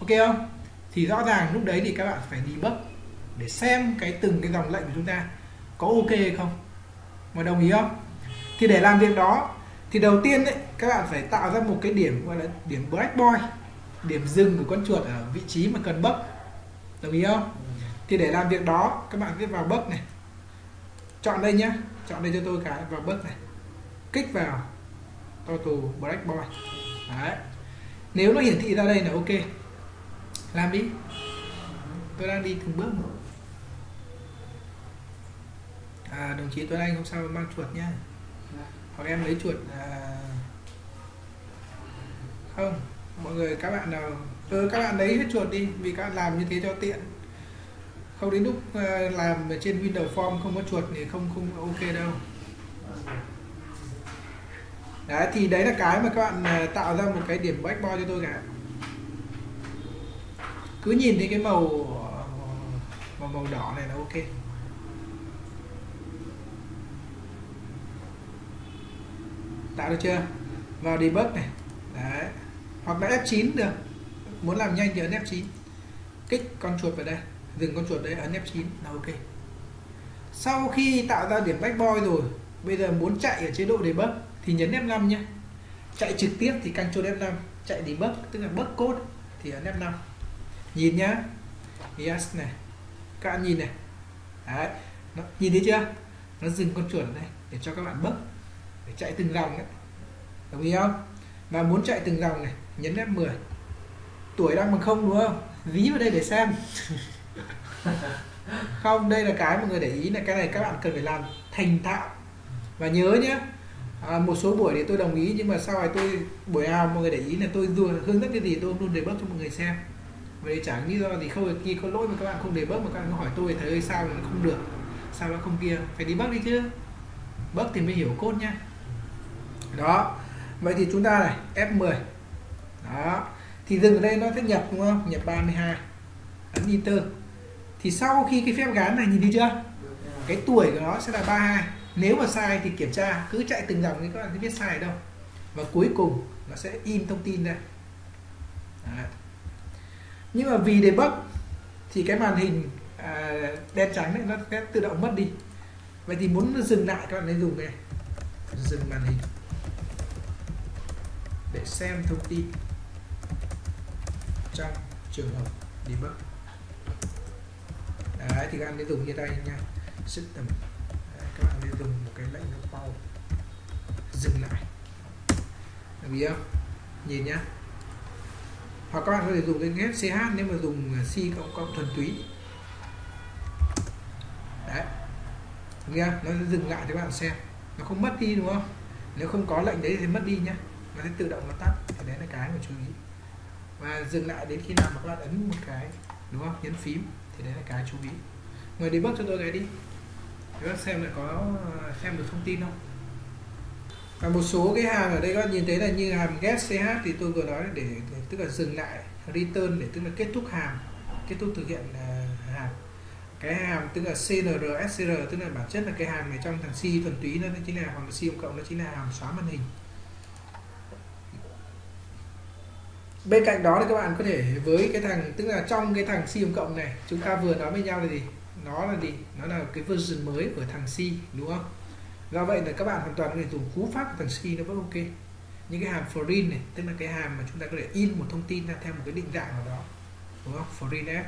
ok không? Thì rõ ràng lúc đấy thì các bạn phải debug để xem cái từng cái dòng lệnh của chúng ta có ok hay không, mọi đồng ý không? Thì để làm việc đó thì đầu tiên ấy, các bạn phải tạo ra một cái điểm gọi là điểm breakpoint, điểm dừng của con chuột ở vị trí mà cần bug, đồng ý không? Thì để làm việc đó các bạn viết vào bug này, chọn đây nhá, chọn đây cho tôi cái vào bug này, kích vào total breakpoint. Đấy, nếu nó hiển thị ra đây là ok, làm đi, tôi đang đi từng bước một. Đồng chí Tuấn Anh không sao mang chuột nhá, hoặc em lấy chuột không, mọi người các bạn nào các bạn lấy hết chuột đi, vì các bạn làm như thế cho tiện, không đến lúc làm trên Windows Form không có chuột thì không ok đâu. Đấy thì đấy là cái mà các bạn tạo ra một cái điểm breakpoint cho tôi cả. Cứ nhìn thấy cái màu đỏ này là ok. Tạo được chưa? Vào debug này. Đấy. Hoặc là F9 được. Muốn làm nhanh thì ấn F9. Kích con chuột vào đây, dừng con chuột đấy, ấn F9 là ok. Sau khi tạo ra điểm breakpoint rồi, bây giờ muốn chạy ở chế độ debug thì nhấn F5 nhé. Chạy trực tiếp thì Ctrl F5, chạy debug tức là bug code thì ấn F5. Nhìn nhá, yes này, các bạn nhìn này, đấy, nó, nhìn thấy chưa? Nó dừng con chuột này để cho các bạn bớt, để chạy từng dòng đấy, đồng ý không? Và muốn chạy từng dòng này, nhấn F10. Tuổi đang bằng 0 đúng không? Ví vào đây để xem. Không, đây là cái mọi người để ý, là cái này các bạn cần phải làm thành thạo. Và nhớ nhá, một số buổi thì tôi đồng ý, nhưng mà sau này tôi buổi nào mọi người để ý là tôi hướng dẫn cái gì tôi luôn để bớt cho mọi người xem. Vậy chẳng lý do gì không, khi có lỗi mà các bạn không debug mà các bạn hỏi tôi thấy sao nó không được, sao nó không kia, phải debug đi chứ, bug thì mới hiểu code nhá. Đó, vậy thì chúng ta này F10 đó, thì dừng ở đây nó sẽ nhập đúng không, nhập 32, ấn enter. Thì sau khi cái phép gán này nhìn thấy chưa, cái tuổi của nó sẽ là 32. Nếu mà sai thì kiểm tra, cứ chạy từng dòng thì các bạn sẽ biết sai ở đâu, và cuối cùng nó sẽ in thông tin ra. Đấy. Nhưng mà vì debug thì cái màn hình đen trắng đấy nó sẽ tự động mất đi. Vậy thì muốn dừng lại các bạn nên dùng này, dừng màn hình để xem thông tin. trong trường hợp debug. Đấy, thì các bạn nên dùng như đây nha, system. Đấy, các bạn nên dùng một cái lệnh là pow, dừng lại, được không? Nhìn nhá. Hoặc các bạn có thể dùng cái ghép ch nếu mà dùng c cộng cộng thuần túy. Đấy, nghe nó dừng lại cho các bạn xem, nó không mất đi đúng không? Nếu không có lệnh đấy thì mất đi nhá, nó sẽ tự động nó tắt. Thì đấy là cái mà chú ý. Và dừng lại đến khi nào mà các bạn ấn một cái, đúng không? Nhấn phím. Thì đấy là cái chú ý. Người debug cho tôi cái đi, các bạn xem lại có xem được thông tin không. Và một số cái hàm ở đây các bạn nhìn thấy là như hàm get ch thì tôi vừa nói để tức là dừng lại, return để tức là kết thúc hàm, kết thúc thực hiện hàm. Cái hàm tức là clrscr tức là bản chất là cái hàm này trong thằng C thuần túy nó chính là hàm C cộng, nó chính là hàm xóa màn hình. Bên cạnh đó thì các bạn có thể với cái thằng tức là trong cái thằng C cộng này chúng ta vừa nói với nhau là gì? Nó là gì? Nó là cái version mới của thằng C đúng không? Do vậy là các bạn hoàn toàn có thể dùng cú pháp của thằng C nó vẫn ok. Những cái hàm foreign này tức là cái hàm mà chúng ta có thể in một thông tin ra theo một cái định dạng nào đó, đúng không? Foreign f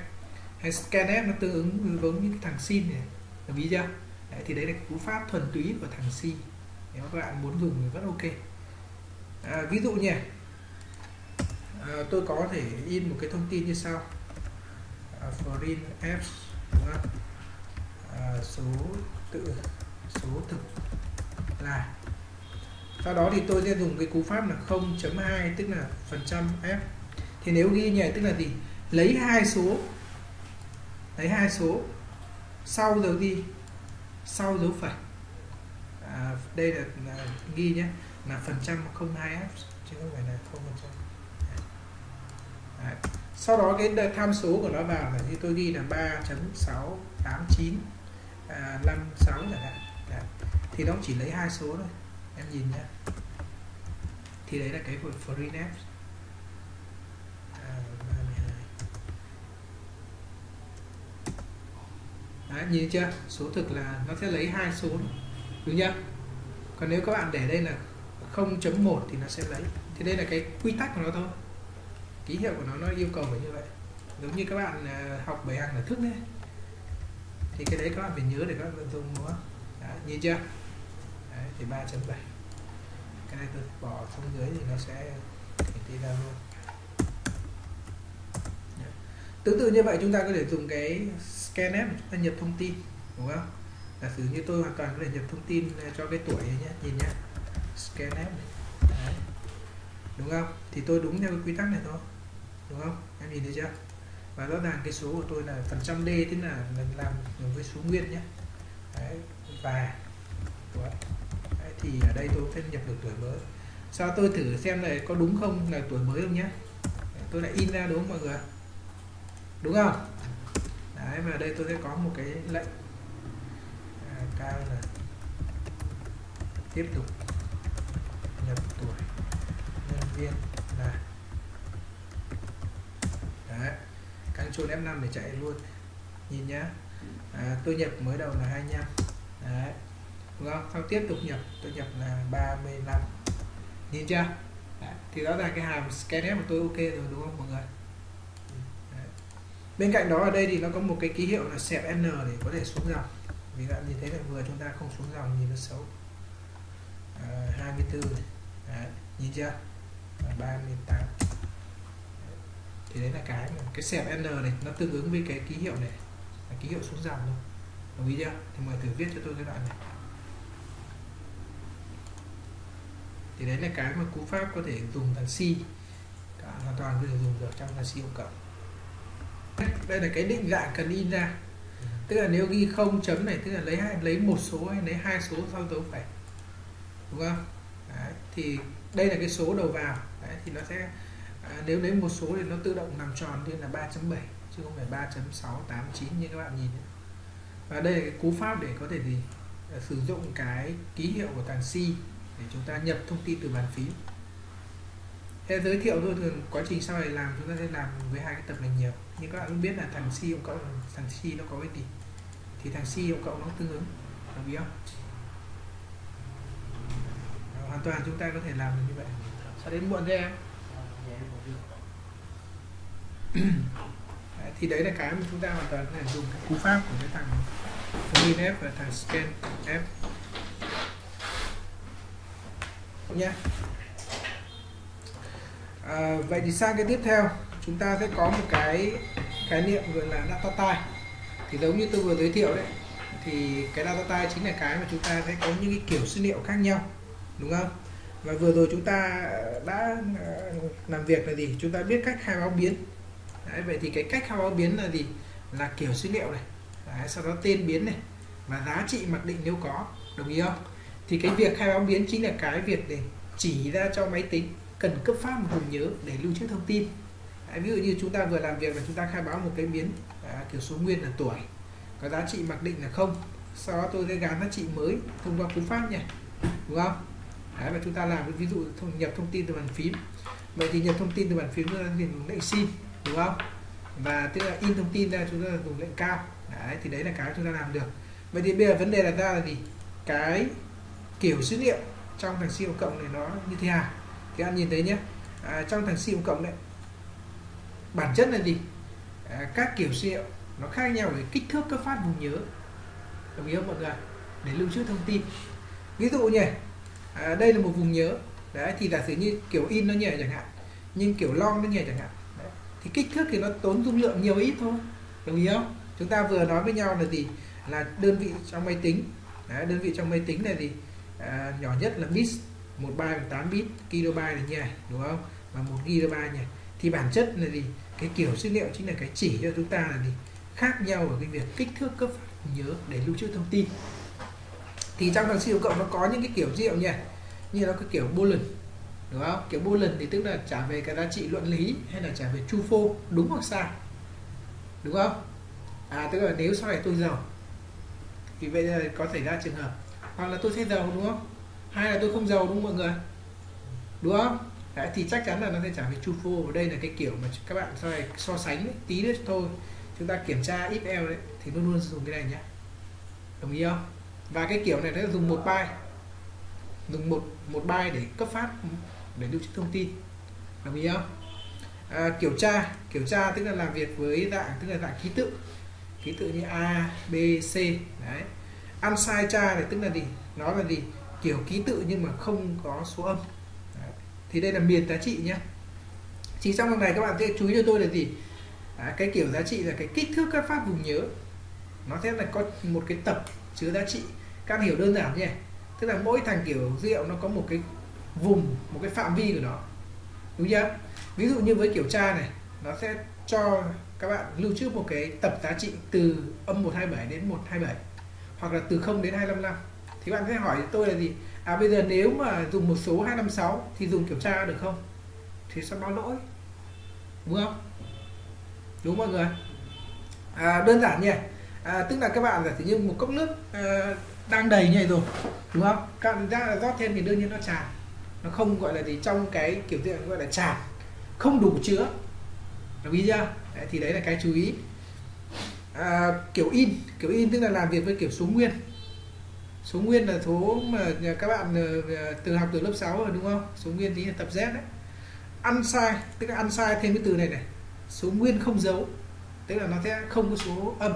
hay scanf nó tương ứng với những thằng C này, đồng ý chưa? Đấy, thì đấy là cú pháp thuần túy của thằng C. Nếu các bạn muốn dùng thì vẫn ok. Ví dụ nhỉ, tôi có thể in một cái thông tin như sau, foreign f số tự số thực là, sau đó thì tôi sẽ dùng cái cú pháp là 0.2 tức là %f. Thì nếu ghi nhỉ tức là gì? Lấy hai số sau dấu gì? Sau dấu phẩy. Đây là ghi nhé là %02f chứ không phải là 0%. Đấy. Sau đó cái tham số của nó vào là như tôi ghi là 3.68956 chẳng hạn. Đấy. Thì nó chỉ lấy hai số thôi, em nhìn nhé. Thì đấy là cái của printf. Đấy, nhìn chưa? Số thực là nó sẽ lấy hai số này, đúng chưa? Còn nếu các bạn để đây là 0.1 thì nó sẽ lấy. Thì đây là cái quy tắc của nó thôi, ký hiệu của nó yêu cầu phải như vậy. Giống như các bạn học bài hàng là thức đấy, thì cái đấy các bạn phải nhớ để các bạn vận dụng nó. Nhìn chưa? Đấy, thì 3.7 cái này tôi bỏ xuống dưới thì nó sẽ đi ra luôn. Đấy. Tương tự như vậy chúng ta có thể dùng cái scanf chúng ta nhập thông tin, đúng không? Giả sử như tôi hoàn toàn có thể nhập thông tin cho cái tuổi này nhé, nhìn nhé, scanf này. Đúng không? Thì tôi đúng theo cái quy tắc này thôi, đúng không? Em nhìn thấy chưa? Và rõ ràng cái số của tôi là %d tức là mình làm với số nguyên nhé. Đấy, và đấy, thì ở đây tôi sẽ nhập được tuổi mới. Sao tôi thử xem này có đúng không, là tuổi mới không nhé. Tôi đã in ra đúng không mọi người? Đúng không? Đấy, và ở đây tôi sẽ có một cái lệnh cao là tiếp tục nhập tuổi nhân viên là. Đấy, Ctrl F5 để chạy luôn, nhìn nhá. Tôi nhập mới đầu là 25. Đấy, đúng không? Sau tiếp tục nhập, tôi nhập là 35. Nhìn chưa? Đấy. Thì đó là cái hàm scanf của tôi ok rồi đúng không mọi người? Đấy. Bên cạnh đó ở đây thì nó có một cái ký hiệu là sẹp N để có thể xuống dòng. Vì bạn nhìn thấy là vừa chúng ta không xuống dòng nhìn nó xấu. 24 này. Đấy, nhìn chưa? 38. Đấy. Thì đấy là cái sẹp N này nó tương ứng với cái ký hiệu này, là ký hiệu xuống dòng thôi. Đồng ý chưa? Thì mời thử viết cho tôi cái đoạn này. Thì đấy là cái mà cú pháp có thể dùng thằng C, cả hoàn toàn có thể dùng được trong thằng C cộng. Đây là cái định dạng cần in ra. Tức là nếu ghi 0 này tức là lấy một số hay lấy hai số sau dấu phẩy, đúng không? Đấy, thì đây là cái số đầu vào. Đấy, thì nó sẽ nếu lấy một số thì nó tự động làm tròn lên là 3.7 chứ không phải 3.689 như các bạn nhìn. Và đây là cái cú pháp để có thể gì sử dụng cái ký hiệu của thằng C để chúng ta nhập thông tin từ bàn phím. Thế giới thiệu thôi, thường quá trình sau này làm chúng ta sẽ làm với hai cái tập này nhiều. Nhưng các bạn cũng biết là thằng C cộng thằng C nó có cái gì, thì thằng C cộng nó tương ứng, đồng ý không? Hoàn toàn chúng ta có thể làm được như vậy. Sao đến muộn thế em? Đấy, thì đấy là cái mà chúng ta hoàn toàn có thể dùng các cú pháp của cái thằng printf và thằng scanf nhé. Vậy thì sang cái tiếp theo chúng ta sẽ có một cái khái niệm gọi là data type. Thì giống như tôi vừa giới thiệu đấy, thì cái data type chính là cái mà chúng ta sẽ có những cái kiểu số liệu khác nhau, đúng không? Và vừa rồi chúng ta đã làm việc là gì? Chúng ta biết cách khai báo biến. Đấy, vậy thì cái cách khai báo biến là gì? Là kiểu số liệu này. Đấy, sau đó tên biến này và giá trị mặc định nếu có, đồng ý không? Thì cái việc khai báo biến chính là cái việc để chỉ ra cho máy tính cần cấp phát một vùng nhớ để lưu trữ thông tin. Đấy, ví dụ như chúng ta vừa làm việc là chúng ta khai báo một cái biến kiểu số nguyên là tuổi, có giá trị mặc định là 0. Sau đó tôi sẽ gắn giá trị mới thông qua cú pháp nhỉ, đúng không? Đấy, và chúng ta làm ví dụ nhập thông tin từ bàn phím. Vậy thì nhập thông tin từ bàn phím chúng ta dùng lệnh xin, đúng không? Và tức là in thông tin ra chúng ta dùng lệnh cao. Đấy, thì đấy là cái chúng ta làm được. Vậy thì bây giờ vấn đề đặt ra là gì? Cái kiểu dữ liệu trong thằng C cộng này nó như thế nào? Thì anh nhìn thấy nhé, trong thằng C cộng này bản chất là gì? Các kiểu dữ liệu nó khác nhau về kích thước cấp phát vùng nhớ, đồng ý không mọi người? Để lưu trữ thông tin. Ví dụ nhỉ, đây là một vùng nhớ. Đấy, thì giả sử như kiểu in nó nhẹ chẳng hạn, nhưng kiểu long nó nhẹ chẳng hạn. Đấy, thì kích thước thì nó tốn dung lượng nhiều ít thôi, đồng ý không? Chúng ta vừa nói với nhau là gì? Là đơn vị trong máy tính. Đấy, đơn vị trong máy tính là gì? Nhỏ nhất là bit, 1 byte 8 bit, kilobyte là nhỉ, đúng không? Và 1 gigabyte nhỉ. Thì bản chất là gì? Cái kiểu dữ liệu chính là cái chỉ cho chúng ta là gì? Khác nhau ở cái việc kích thước cấp nhớ để lưu trữ thông tin. Thì trong thằng siêu cộng nó có những cái kiểu dữ liệu nhỉ, như nó có kiểu boolean, đúng không? Kiểu boolean thì tức là trả về cái giá trị luận lý hay là trả về true false, đúng hoặc sai, đúng không? Tức là nếu sau này tôi giàu thì bây giờ có xảy ra trường hợp hoặc là tôi sẽ giàu, đúng không? Hay là tôi không giàu, đúng không mọi người? Đúng không? Đấy, thì chắc chắn là nó sẽ trả về true false. Đây là cái kiểu mà các bạn sau này so sánh ấy, tí nữa thôi chúng ta kiểm tra if else đấy thì luôn luôn dùng cái này nhé, đồng ý không? Và cái kiểu này nó dùng một byte để cấp phát để lưu trữ thông tin, đồng ý không? Kiểu tra tức là làm việc với dạng, tức là dạng ký tự như A, B, C. Đấy, unsigned tra này tức là gì? Nó là gì? Kiểu ký tự nhưng mà không có số âm. Đấy, thì đây là miền giá trị nhé. Chỉ trong lần này các bạn sẽ chú ý cho tôi là gì? Cái kiểu giá trị là cái kích thước các phát vùng nhớ, nó sẽ là có một cái tập chứa giá trị. Các bạn hiểu đơn giản nhé, tức là mỗi thằng kiểu dữ liệu nó có một cái vùng, một cái phạm vi của nó, đúng chưa? Ví dụ như với kiểu tra này, nó sẽ cho các bạn lưu trữ một cái tập giá trị từ âm 127 đến 127 hoặc là từ 0 đến 255. Thì bạn sẽ hỏi tôi là gì? Bây giờ nếu mà dùng một số 256 thì dùng kiểu tra được không? Thì sao báo lỗi, đúng không? Đúng mọi người? Đơn giản nhỉ. Tức là các bạn giả sử như một cốc nước đang đầy như này rồi, đúng không? Các bạn ra rót thêm thì đương nhiên nó tràn, nó không gọi là gì, trong cái kiểu tiện gọi là tràn, không đủ chứa, đồng ý chưa? Đấy, thì đấy là cái chú ý. Kiểu in tức là làm việc với kiểu số nguyên. Số nguyên là số mà các bạn từ học từ lớp 6 rồi, đúng không? Số nguyên thì là tập Z đấy. Unsigned tức là unsigned thêm cái từ này này, số nguyên không dấu tức là nó sẽ không có số âm,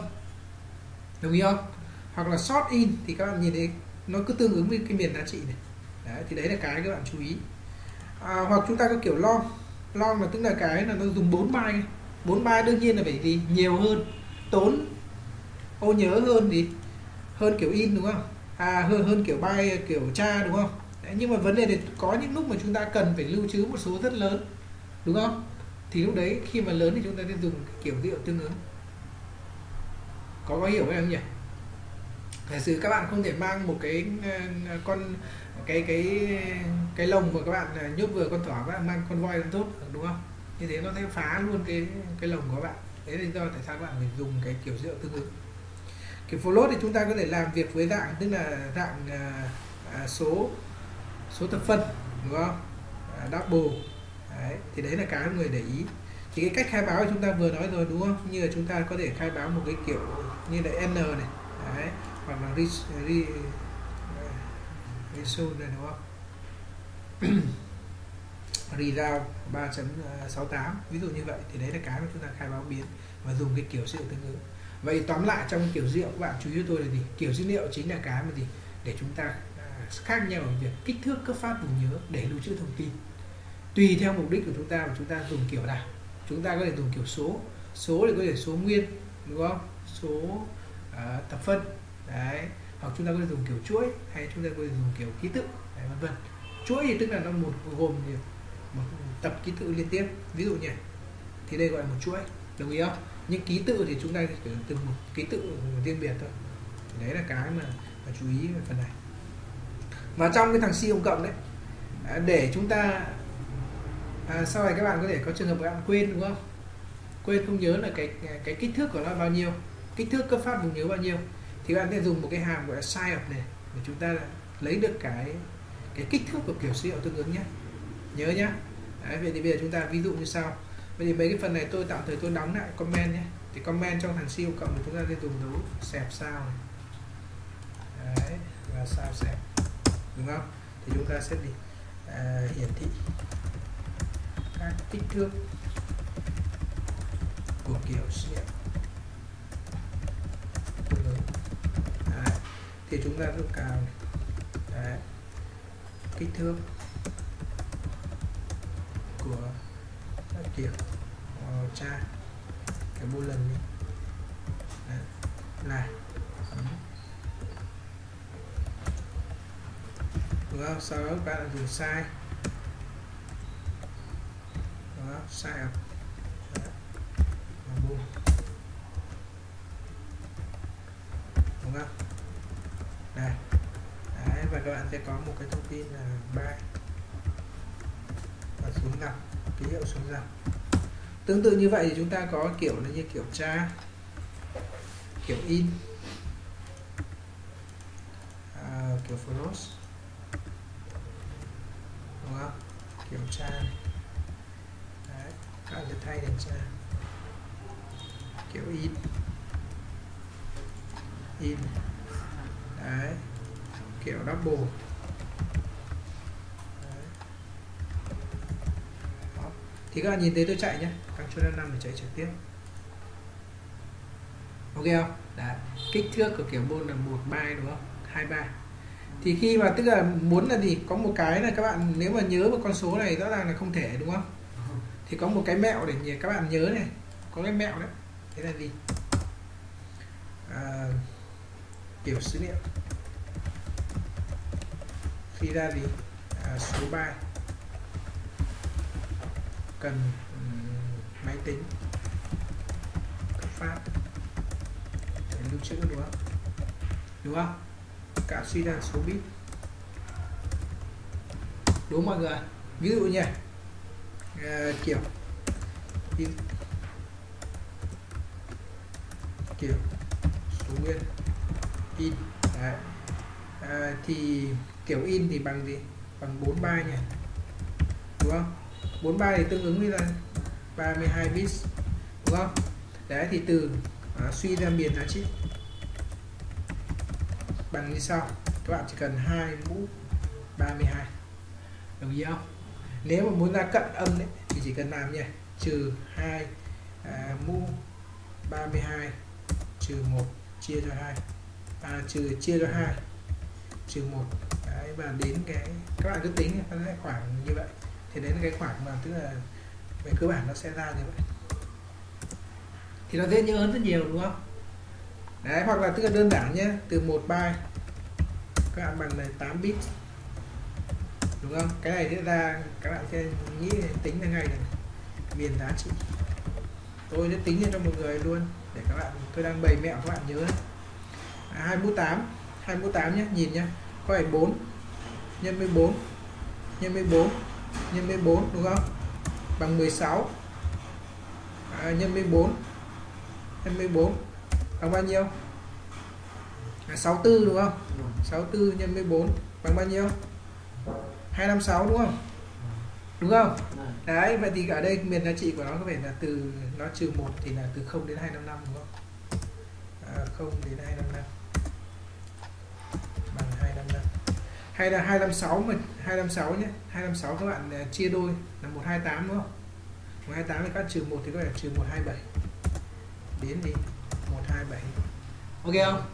đồng ý không? Hoặc là short in thì các bạn nhìn thấy nó cứ tương ứng với cái miền giá trị này. Đấy, thì đấy là cái các bạn chú ý. Hoặc chúng ta có kiểu long là tức là cái là nó dùng 4 byte. Đương nhiên là phải gì? Nhiều hơn, tốn ô nhớ hơn gì, hơn kiểu in, đúng không? Hơn kiểu byte, kiểu tra, đúng không? Đấy, nhưng mà vấn đề là có những lúc mà chúng ta cần phải lưu trữ một số rất lớn, đúng không? Thì lúc đấy khi mà lớn thì chúng ta nên dùng kiểu dữ liệu tương ứng. Có hiểu em nhỉ? Giả sử các bạn không thể mang một cái con cái lồng mà các bạn nhốt vừa con thỏ, các bạn mang con voi làm tốt, đúng không? Như thế nó sẽ phá luôn cái lồng của các bạn. Đấy là lý do tại sao các bạn phải dùng cái kiểu dữ liệu tương ứng. Kiểu float thì chúng ta có thể làm việc với dạng, tức là dạng số thập phân, đúng không? Double. Đấy, thì đấy là cái mọi người để ý. Thì cái cách khai báo chúng ta vừa nói rồi, đúng không? Như là chúng ta có thể khai báo một cái kiểu như là n này, đấy, hoặc là result này, đúng không? result 3.68 ví dụ như vậy, thì đấy là cái mà chúng ta khai báo biến và dùng cái kiểu dữ liệu tương ứng. Vậy tóm lại trong kiểu dữ liệu các bạn chú ý tôi là gì? Kiểu dữ liệu chính là cái mà gì để chúng ta khác nhau ở việc kích thước cấp phát vùng nhớ để lưu trữ thông tin. Tùy theo mục đích của chúng ta mà chúng ta dùng kiểu nào. Chúng ta có thể dùng kiểu số, số thì có thể số nguyên, đúng không? Số tập phân, đấy. Hoặc chúng ta có thể dùng kiểu chuỗi, hay chúng ta có thể dùng kiểu ký tự, đấy, vân vân. Chuỗi thì tức là nó gồm một tập ký tự liên tiếp, ví dụ nhỉ, thì đây gọi là một chuỗi, đồng ý không? Nhưng ký tự thì chúng ta chỉ từng một ký tự riêng biệt thôi. Đấy là cái mà phải chú ý về phần này. Và trong cái thằng C ông cộng đấy, để chúng ta sau này các bạn có thể có trường hợp các bạn quên, đúng không? Quên không nhớ là cái kích thước của nó bao nhiêu, kích thước cấp phát vùng nhớ bao nhiêu, thì các bạn sẽ dùng một cái hàm gọi là size này để chúng ta lấy được cái kích thước của kiểu dữ liệu tương ứng nhé, nhớ nhé. Vậy thì bây giờ chúng ta ví dụ như sau. Vậy thì mấy cái phần này tôi tạm thời tôi đóng lại comment nhé. Thì comment trong thằng C ông cộng thì chúng ta sẽ dùng dấu xẹp sao này. Đấy, và sao xẹp, đúng không? Thì chúng ta sẽ đi hiển thị các kích thước của kiểu dữ liệu. Thì chúng ta rút cao này. Kích thước của kiểu tra cái bô lần đi là đúng không? Sau đó các bạn dùng size, đúng không? Size up và boom, đúng không? Đây. Đấy, và các bạn sẽ có một cái thông tin là byte và xuống dòng, ký hiệu xuống dòng. Tương tự như vậy thì chúng ta có kiểu là như kiểu tra, kiểu in, kiểu float, đúng không? Kiểu tra này. Đấy, các bạn sẽ thay thành tra, kiểu in, in. Đấy, kiểu double. Đấy. Đó. Thì các bạn nhìn thấy tôi chạy nhé, Ctrl F5 để chạy trực tiếp. Ok không? Đấy. Kích thước của kiểu bol là 1 byte, đúng không? 2 byte. Thì khi mà tức là muốn là gì? Có một cái là các bạn nếu mà nhớ một con số này rõ ràng là không thể, đúng không? Thì có một cái mẹo để các bạn nhớ này. Có cái mẹo đấy. Thế là gì? Kiểu dữ liệu khi ra gì số 3 cần máy tính cấp phát để lưu trữ, đúng không? Đúng không? Cả suy ra số bit, đúng mọi người. Ví dụ như kiểu số nguyên in. Đấy. Thì kiểu in thì bằng gì? Bằng 4 byte nhỉ, đúng không? 4 byte thì tương ứng với là 32 bit, đúng không? Đấy, thì từ suy ra miền giá trị bằng như sau, các bạn chỉ cần 2 mũ 32, đồng ý không? Nếu mà muốn ra cận âm đấy, thì chỉ cần làm nhỉ, trừ 2 mũ 32 trừ 1 chia cho 2, chia cho 2 trừ 1. Đấy, và đến cái các bạn cứ tính nó sẽ khoảng như vậy, thì đến cái khoảng mà tức là về cơ bản nó sẽ ra như vậy, thì nó dễ nhớ hơn rất nhiều, đúng không? Đấy, hoặc là tức là đơn giản nhé, từ 1 byte các bạn bằng này 8 bit, đúng không? Cái này sẽ ra, các bạn sẽ nghĩ tính ra ngay này miền giá trị. Tôi sẽ tính cho một người luôn để các bạn, tôi đang bày mẹo các bạn nhớ. 2 mũ 8 nhé, nhìn nhé, có phải 4 nhân 14 nhân 14 nhân 14, đúng không? Bằng 16 nhân 14 nhân 14 bằng bao nhiêu? 64, đúng không? 64 nhân 14 bằng bao nhiêu? 256, đúng không? Đúng không? Đấy, vậy thì ở đây miền giá trị của nó có phải là từ nó trừ 1 thì là từ 0 đến 255, đúng không? 0 đến 255 bằng 255. hay là 256 mà 256 nhé, 256 các bạn chia đôi là 128 đúng không? 128 thì các trừ 1 thì các bạn trừ 127. Biến đi 127. Ok không?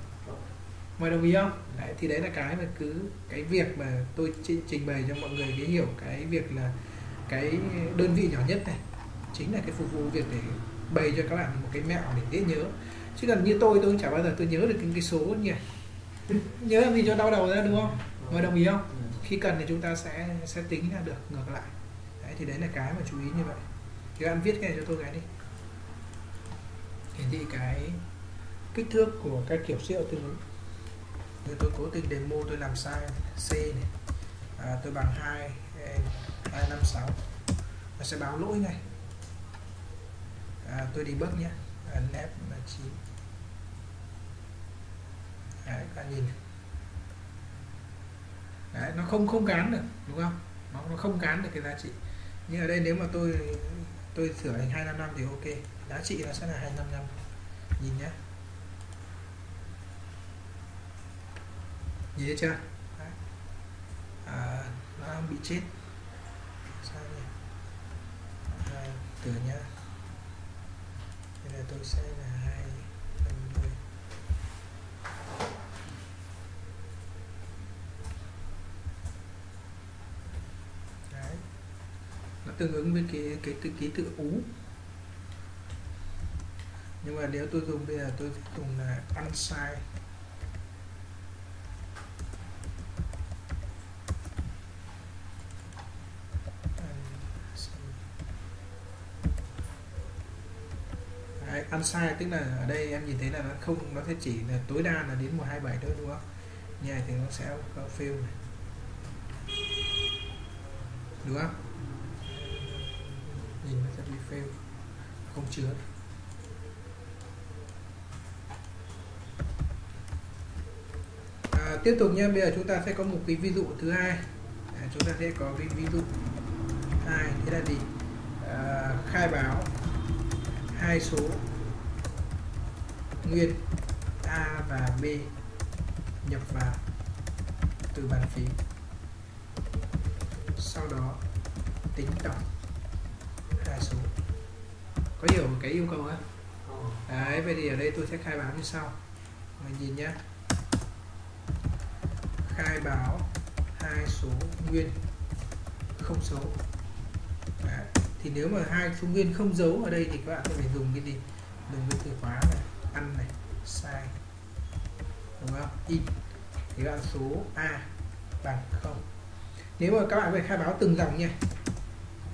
Mọi đồng ý không? Đấy, thì đấy là cái mà cái việc mà tôi trình bày cho mọi người cái hiểu cái việc là cái đơn vị nhỏ nhất này chính là cái phục vụ việc để bày cho các bạn một cái mẹo để dễ nhớ. Chứ còn như tôi cũng chả bao giờ tôi nhớ được những cái số nhỉ. Nhớ làm gì cho đau đầu ra đúng không? Mọi đồng ý không? Khi cần thì chúng ta sẽ tính ra được ngược lại. Đấy, thì đấy là cái mà chú ý như vậy. Thì các bạn viết cái này cho tôi cái đi. Hiển thị cái kích thước của các kiểu triệu tương ứng. Nếu tôi cố tình demo tôi làm sai C này, tôi bằng 256 nó sẽ báo lỗi này. Tôi debug nhé, ấn F9. Đấy, các bạn nhìn. Đấy, nó không gán được đúng không? Nó không gán được cái giá trị. Nhưng ở đây nếu mà tôi sửa thành 255 thì ok, giá trị nó sẽ là 255. Nhìn nhé. Nhìn thấy chưa? Đấy. Nó đang bị chết. Sao nhỉ? Từ nhá. Bây giờ tôi sẽ là 250. Đấy. Nó tương ứng với cái ký tự ú. Nhưng mà nếu tôi dùng bây giờ tôi sẽ dùng là unsize. Unsize tức là ở đây em nhìn thấy là nó không, nó sẽ chỉ là tối đa là đến 127 thôi đúng không? Như này thì nó sẽ fail này. Đúng không? Nhìn nó sẽ bị fail, không chứa. Tiếp tục nha, bây giờ chúng ta sẽ có một cái ví dụ thứ hai. Chúng ta sẽ có cái ví dụ 2, thế là gì? Khai báo hai số nguyên A và B nhập vào từ bàn phím, sau đó tính tổng hai số. Có hiểu cái yêu cầu không? Đấy, vậy thì ở đây tôi sẽ khai báo như sau. Mình nhìn nhé, khai báo hai số nguyên không số. Đấy. Thì nếu mà hai số nguyên không dấu ở đây thì các bạn sẽ phải dùng cái gì? Dùng cái từ khóa này, ăn này, sai, đúng không? In thì các bạn số A bằng 0. Nếu mà các bạn phải khai báo từng dòng nha.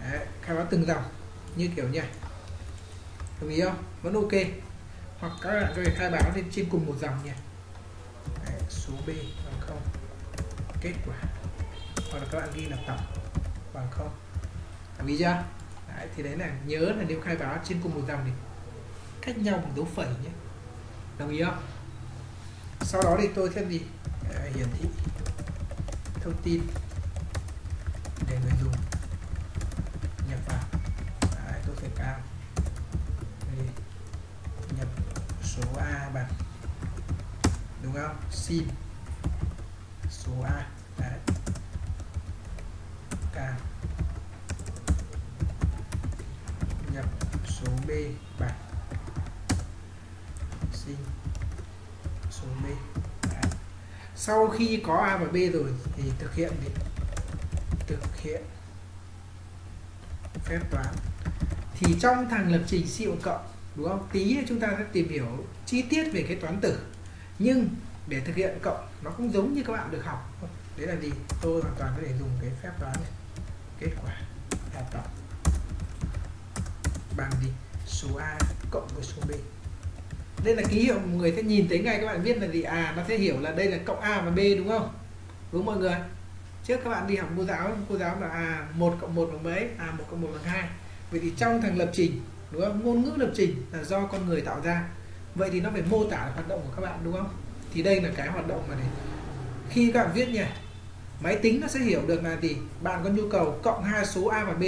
Đấy, khai báo từng dòng như kiểu nha, đồng ý không? Vẫn ok. Hoặc các bạn có thể khai báo lên trên cùng một dòng nha. Đấy, số B bằng 0, kết quả. Hoặc là các bạn ghi là tổng bằng 0, đồng ý chưa? Đấy, thì đấy là nhớ là nếu khai báo trên cùng một dòng thì cách nhau một dấu phẩy nhé, đồng ý không? Sau đó thì tôi sẽ gì? Hiển thị thông tin để người dùng nhập vào. Đấy, tôi phải cao đây, nhập số A bằng, đúng không? Xin số A. Đấy, cao nhập số B bằng xin số B. Đấy. Sau khi có A và B rồi thì thực hiện phép toán. Thì trong thằng lập trình siêu cộng đúng không? Tí chúng ta sẽ tìm hiểu chi tiết về cái toán tử. Nhưng để thực hiện cộng nó cũng giống như các bạn được học. Đấy là gì? Tôi hoàn toàn có thể dùng cái phép toán này. Kết quả là tổng bằng gì? Số A cộng với số B. Đây là ký hiệu mọi người sẽ nhìn thấy ngay, các bạn biết là gì? À, nó sẽ hiểu là đây là cộng A và B đúng không? Đúng mọi người. Trước các bạn đi học cô giáo là à 1 cộng 1 bằng mấy? À 1 cộng 1 bằng 2. Vậy thì trong thằng lập trình, đúng không? Ngôn ngữ lập trình là do con người tạo ra. Vậy thì nó phải mô tả hoạt động của các bạn đúng không? Thì đây là cái hoạt động mà này. Khi các bạn viết nhỉ, máy tính nó sẽ hiểu được là gì? Bạn có nhu cầu cộng hai số A và B.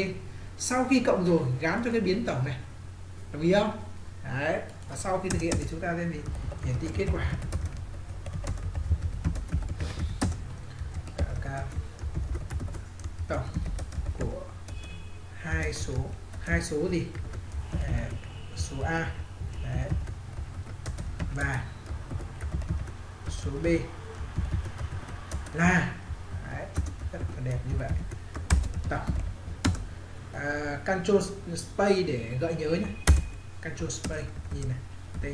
Sau khi cộng rồi gán cho cái biến tổng này, đồng ý không? Đấy, và sau khi thực hiện thì chúng ta nên hiển thị kết quả. tổng của hai số gì, số A đấy, và số B là đấy, rất là đẹp như vậy. Tổng Ctrl Space để gợi nhớ nhé, Ctrl Space nhìn này, T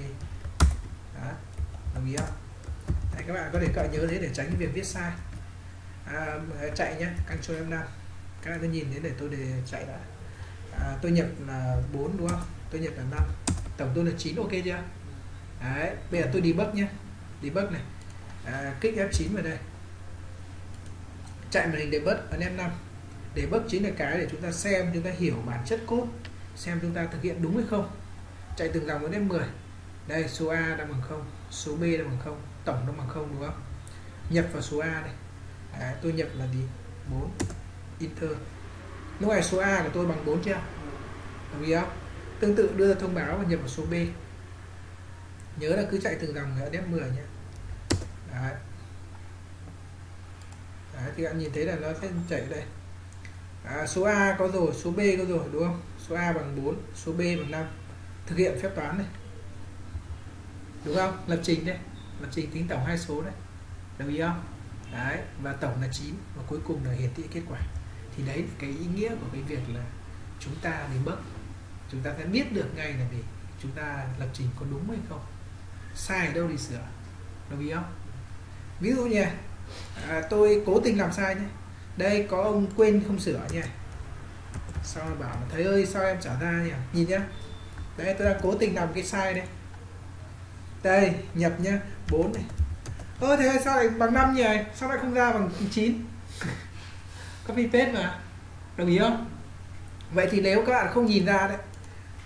đó, đồng ý không? Đấy, các bạn có thể gợi nhớ đấy để tránh việc viết sai. Chạy nhé, Ctrl F5, các bạn cứ nhìn đến để tôi để chạy đã. Tôi nhập là 4 đúng không? Tôi nhập là 5, tổng tôi là 9, ok chưa? Đấy, bây giờ tôi debug nhé, debug này, kích F9 vào đây, chạy màn hình debug, ấn F5. Debug chính là cái để chúng ta xem, chúng ta hiểu bản chất code, xem chúng ta thực hiện đúng hay không. Chạy từng dòng đến F10. Đây, số A đang bằng 0, số B đang bằng 0, tổng đang bằng 0 đúng không? Nhập vào số A đây. Đấy, tôi nhập là gì? 4 enter. Lúc này số A của tôi bằng 4 chưa? Đồng ý không? Tương tự đưa thông báo và nhập vào số B. Nhớ là cứ chạy từng dòng đến F10 nhé. Đấy. Đấy, thì các bạn nhìn thấy là nó sẽ chạy đây. Số A có rồi, số B có rồi đúng không? Số A bằng 4, số B bằng 5. Thực hiện phép toán này. Đúng không? Lập trình đấy. Lập trình tính tổng hai số đấy. Đồng ý không? Đấy, và tổng là 9 và cuối cùng là hiển thị kết quả. Thì đấy là cái ý nghĩa của cái việc là chúng ta debug. Chúng ta sẽ biết được ngay là gì, chúng ta lập trình có đúng hay không. Sai ở đâu thì sửa. Đồng ý không? Ví dụ như tôi cố tình làm sai nhé. Đây có ông quên không sửa nha, sau nó bảo thầy ơi sao em trả ra nhỉ, nhìn nhá, đấy tôi đang cố tình làm cái sai đây, đây nhập nhá 4 này, ơ thầy ơi sao lại bằng 5 nhỉ, sao lại không ra bằng 9, copy paste mà, đồng ý không? Vậy thì nếu các bạn không nhìn ra đấy,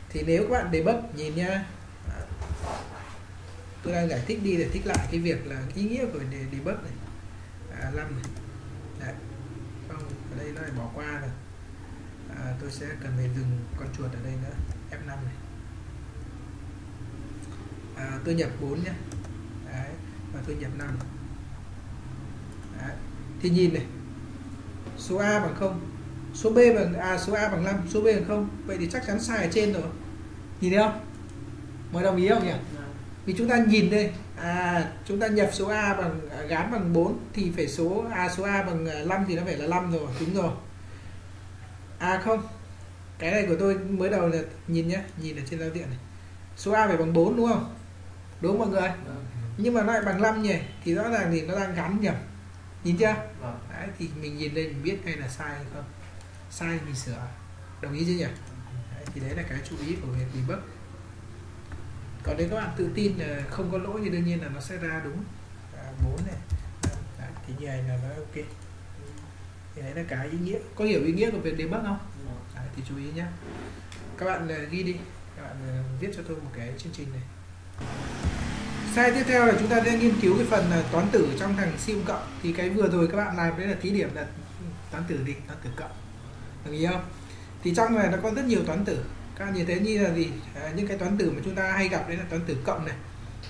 thì nếu các bạn debug nhìn nhá, tôi đang giải thích đi để thích lại cái việc là ý nghĩa của debug này, 5 này. Đấy. Không, ở đây nó lại bỏ qua rồi. Tôi sẽ cần phải dừng con chuột ở đây nữa, F5 này. Tôi nhập 4 nhé. Đấy, và tôi nhập 5. Đấy. Thì nhìn này, số A bằng 0, số B bằng số A bằng 5, số B bằng 0. Vậy thì chắc chắn sai ở trên rồi. Nhìn thấy không? Mọi người đồng ý không nhỉ? Vì chúng ta nhìn đây, chúng ta nhập số A bằng gán bằng 4 thì phải số A bằng 5 thì nó phải là 5 rồi, đúng rồi. À không, cái này của tôi mới đầu là nhìn nhá, nhìn ở trên giao diện này, số A phải bằng 4 đúng không? Đúng không, mọi người? Ừ. Nhưng mà nó lại bằng 5 nhỉ, thì rõ ràng thì nó đang gắn nhầm, nhìn chưa? Ừ. Đấy, thì mình nhìn lên mình biết ngay là sai hay không, sai mình sửa, đồng ý chứ nhỉ? Đấy, thì đấy là cái chú ý của việc debug. Còn nếu các bạn tự tin là không có lỗi thì đương nhiên là nó sẽ ra đúng 4 này. Đấy, thì như này là nó ok. Thì đấy là cái ý nghĩa. Có hiểu ý nghĩa của việc debug không? Đấy, thì chú ý nhé. Các bạn ghi đi. Các bạn viết cho tôi một cái chương trình này. Sai tiếp theo là chúng ta sẽ nghiên cứu cái phần toán tử trong thằng siêu cộng. Thì cái vừa rồi các bạn làm đấy là thí điểm là toán tử định, toán tử cộng. Đồng ý không? Thì trong này nó có rất nhiều toán tử. Các bạn nhìn thấy như là gì? Những cái toán tử mà chúng ta hay gặp đấy là toán tử cộng này,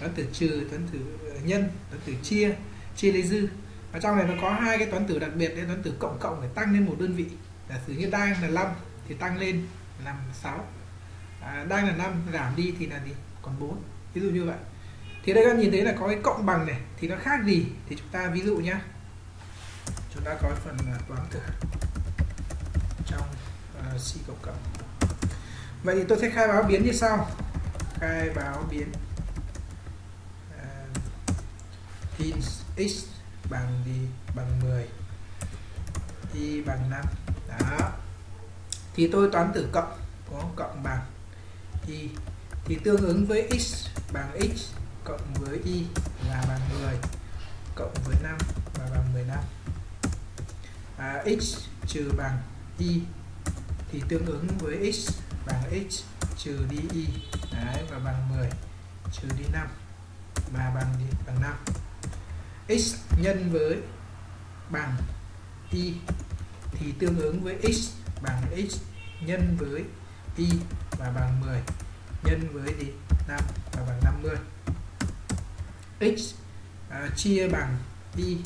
toán tử trừ, toán tử nhân, toán tử chia, chia lấy dư. Ở trong này nó có hai cái toán tử đặc biệt đấy, toán tử cộng cộng phải tăng lên một đơn vị. Giả sử như đang là 5 thì tăng lên làm 6, đang là 5 giảm đi thì là gì? Còn 4, ví dụ như vậy. Thì đây các bạn nhìn thấy là có cái cộng bằng này thì nó khác gì? Thì chúng ta ví dụ nhá, chúng ta có phần toán tử trong C cộng cộng. Vậy thì tôi sẽ khai báo biến như sau. Khai báo biến thì x bằng gì? Bằng 10, y bằng 5. Đó. Thì tôi toán tử cộng có cộng bằng y thì tương ứng với x bằng x cộng với y là bằng 10 cộng với 5 và bằng 15. X trừ bằng y thì tương ứng với x bằng x trừ đi y. Đấy, và bằng 10 trừ đi 5 mà bằng 5. X nhân với bằng y thì tương ứng với x bằng x nhân với y và bằng 10 nhân với gì? 5 và bằng 50. X chia bằng y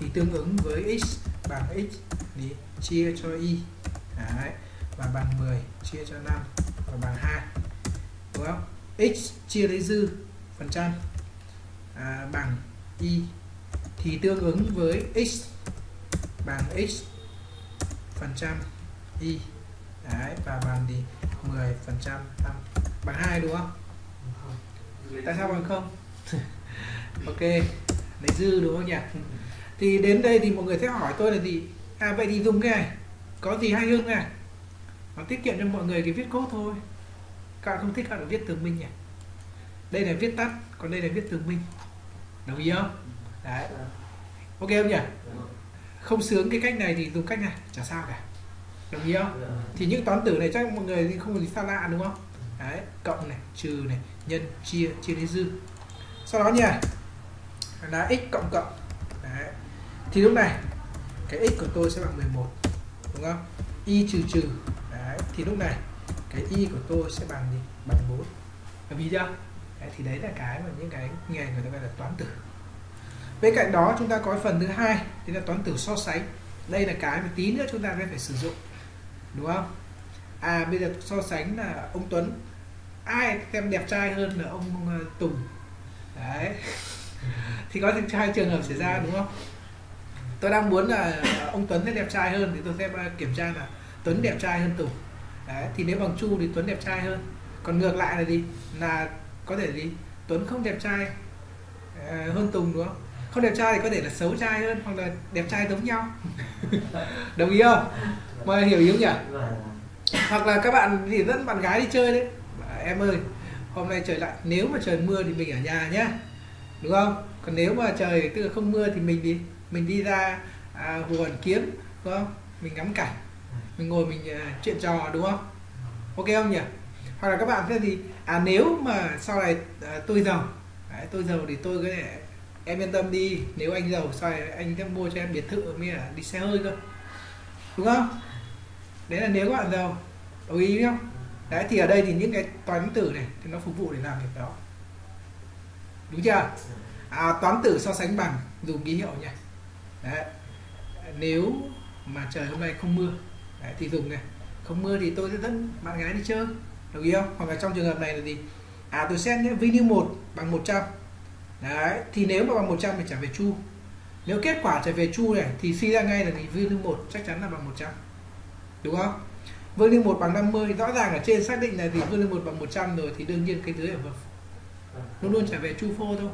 thì tương ứng với x bằng x thì chia cho y đấy, và bằng 10 chia cho 5 và bằng 2, đúng không? X chia lấy dư phần trăm bằng y thì tương ứng với x bằng x phần trăm y đấy, và bằng thì 10 phần trăm 5 bằng 2, đúng không? Tại sao bằng không? Ok, lấy dư đúng không nhỉ? Thì đến đây thì mọi người sẽ hỏi tôi là gì? À vậy thì dùng cái này có gì hay hơn này, nó tiết kiệm cho mọi người cái viết code thôi. Các bạn không thích, các bạn viết tường minh nhỉ? Đây là viết tắt, còn đây là viết tường minh, đồng ý không? Đấy, ok không nhỉ? Không sướng cái cách này thì dùng cách này, chả sao cả, đồng ý không? Thì những toán tử này chắc mọi người không có gì xa lạ, đúng không? Đấy, cộng này, trừ này, nhân, chia, chia đến dư. Sau đó nhỉ, là x cộng cộng. Đấy, thì lúc này cái x của tôi sẽ bằng 11, đúng không? Y trừ trừ. Đấy, thì lúc này cái y của tôi sẽ bằng gì? Bằng 4. Bởi vì chưa? Đấy, thì đấy là cái mà những cái nghề người ta gọi là toán tử. Bên cạnh đó chúng ta có phần thứ hai, đấy là toán tử so sánh. Đây là cái mà tí nữa chúng ta phải sử dụng, đúng không? À bây giờ so sánh là ông Tuấn ai xem đẹp trai hơn là ông Tùng. Đấy. Thì có hai trường hợp xảy ra, đúng không? Tôi đang muốn là ông Tuấn sẽ đẹp trai hơn thì tôi sẽ kiểm tra là Tuấn đẹp trai hơn Tùng. Đấy, thì nếu bằng chu thì Tuấn đẹp trai hơn. Còn ngược lại là gì? Là có thể gì? Tuấn không đẹp trai hơn Tùng, đúng không? Không đẹp trai thì có thể là xấu trai hơn hoặc là đẹp trai giống nhau. Đồng ý không? Mọi người hiểu ý không nhỉ? Hoặc là các bạn thì dẫn bạn gái đi chơi đấy. Em ơi, hôm nay trời lạnh, nếu mà trời mưa thì mình ở nhà nhá, đúng không? Còn nếu mà trời tức là không mưa thì mình đi ra Hồ Hoàn Kiếm, đúng không? Mình ngắm cảnh, mình ngồi mình chuyện trò, đúng không? Ok không nhỉ? Hoặc là các bạn sẽ gì? À nếu mà sau này tôi giàu, đấy, tôi giàu thì tôi có thể, em yên tâm đi, nếu anh giàu sau này anh sẽ mua cho em biệt thự mới là đi xe hơi cơ, đúng không? Đấy là nếu các bạn giàu, đồng ý không? Đấy thì ở đây thì những cái toán tử này thì nó phục vụ để làm việc đó, đúng chưa? À, toán tử so sánh bằng dùng ký hiệu nhỉ. Đấy, nếu mà trời hôm nay không mưa, đấy, thì dùng này, không mưa thì tôi sẽ dẫn bạn gái đi chơi, đồng ý không? Hoặc là trong trường hợp này là gì? À tôi xét nhé, video 1 bằng 100. Đấy, thì nếu mà bằng 100 thì trả về chu. Nếu kết quả trả về chu này thì suy ra ngay là gì? Video 1 chắc chắn là bằng 100, đúng không? Vương linh 1 bằng 50, rõ ràng ở trên xác định là gì? Vương linh 1 bằng 100 rồi thì đương nhiên cái dưới ở vực luôn luôn trả về chu phô thôi,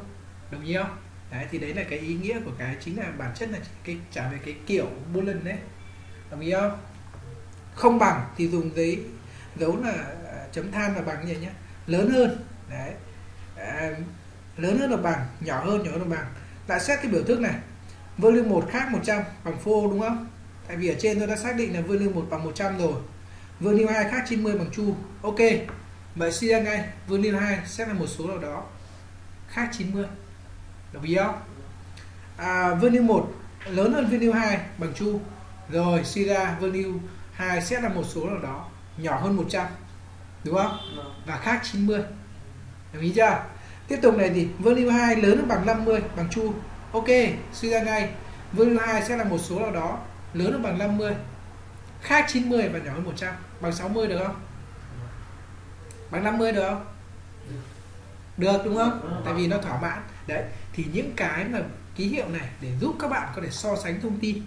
đồng ý không? Đấy thì đấy là cái ý nghĩa của cái, chính là bản chất là cái trả về cái kiểu boolean đấy, đồng ý không? Không bằng thì dùng giấy dấu là chấm than và bằng như vậy nhé, lớn hơn đấy, lớn hơn là bằng, nhỏ hơn là bằng. Lại xét cái biểu thức này, vương linh 1 khác 100 bằng phô, đúng không? Tại vì ở trên tôi đã xác định là vương linh 1 bằng 100 rồi. Vương lưu 2 khác 90 bằng chu. Ok, vậy suy ra ngay vương lưu 2 sẽ là một số nào đó khác 90, đồng ý không? À, vương lưu 1 lớn hơn vương lưu 2 bằng chu. Rồi suy ra vương lưu 2 sẽ là một số nào đó nhỏ hơn 100, đúng không? Và khác 90, đồng ý chưa? Tiếp tục này thì vương lưu 2 lớn hơn bằng 50 bằng chu. Ok, suy ra ngay vương lưu 2 sẽ là một số nào đó lớn hơn bằng 50, khác 90 và nhỏ hơn 100. Bằng 60 được không? Bằng 50 được không? Được, đúng không? Tại vì nó thỏa mãn. Đấy, thì những cái mà ký hiệu này để giúp các bạn có thể so sánh thông tin,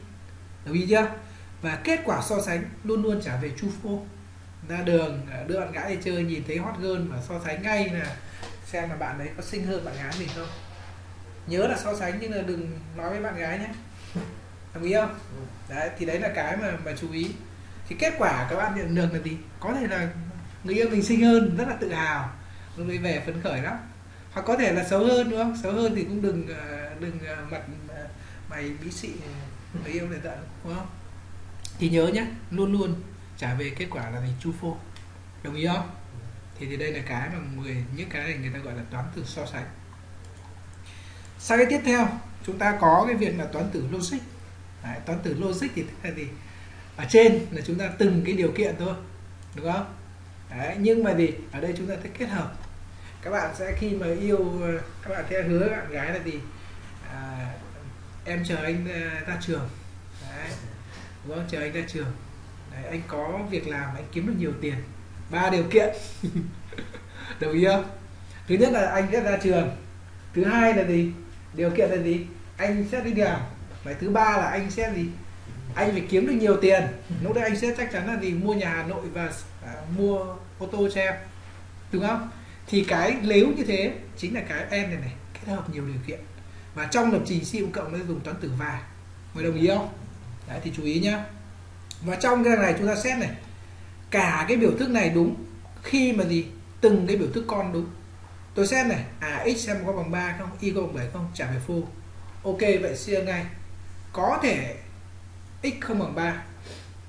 đồng ý chưa? Và kết quả so sánh luôn luôn trả về true false. Ra đường đưa bạn gái đi chơi, nhìn thấy hot girl và so sánh ngay là xem là bạn đấy có xinh hơn bạn gái mình không. Nhớ là so sánh nhưng là đừng nói với bạn gái nhé, đồng ý không? Đấy thì đấy là cái mà chú ý. Thì kết quả các bạn nhận được là gì? Có thể là người yêu mình xinh hơn, rất là tự hào, lúc đấy về phấn khởi lắm. Hoặc có thể là xấu hơn, đúng không? Xấu hơn thì cũng đừng mặt mày bí xị, người yêu lại giận, đúng không? Thì nhớ nhé, luôn luôn trả về kết quả là mình true false, đồng ý không? Thì đây là cái mà những cái này người ta gọi là toán tử so sánh. Sang cái tiếp theo chúng ta có cái việc là toán tử logic. Đấy, toán tử logic thì thế là gì? Ở trên là chúng ta từng cái điều kiện thôi, đúng không? Đấy, nhưng mà gì? Ở đây chúng ta sẽ kết hợp. Các bạn sẽ khi mà yêu, các bạn sẽ hứa bạn gái là gì? Em chờ anh ra trường Đấy. Đúng không? Chờ anh ra trường. Đấy, anh có việc làm, anh kiếm được nhiều tiền. 3 điều kiện. Đồng ý không? Thứ nhất là anh sẽ ra trường. Thứ hai là gì? Điều kiện là gì? Anh sẽ đi làm. Và thứ ba là anh sẽ gì? Anh phải kiếm được nhiều tiền. Lúc đấy anh sẽ chắc chắn là gì? Mua nhà Hà Nội và mua ô tô cho em. Đúng không? Thì cái nếu như thế chính là cái em này này, kết hợp nhiều điều kiện. Và trong lập trình C cộng nó dùng toán tử và. Mọi đồng ý không? Đấy thì chú ý nhá. Và trong cái này chúng ta xét này, cả cái biểu thức này đúng khi mà gì? Từng cái biểu thức con đúng. Tôi xem này, x xem có bằng 3 không, y có bằng 7 không, trả về full. Ok, vậy chia ngay. Có thể x không bằng 3,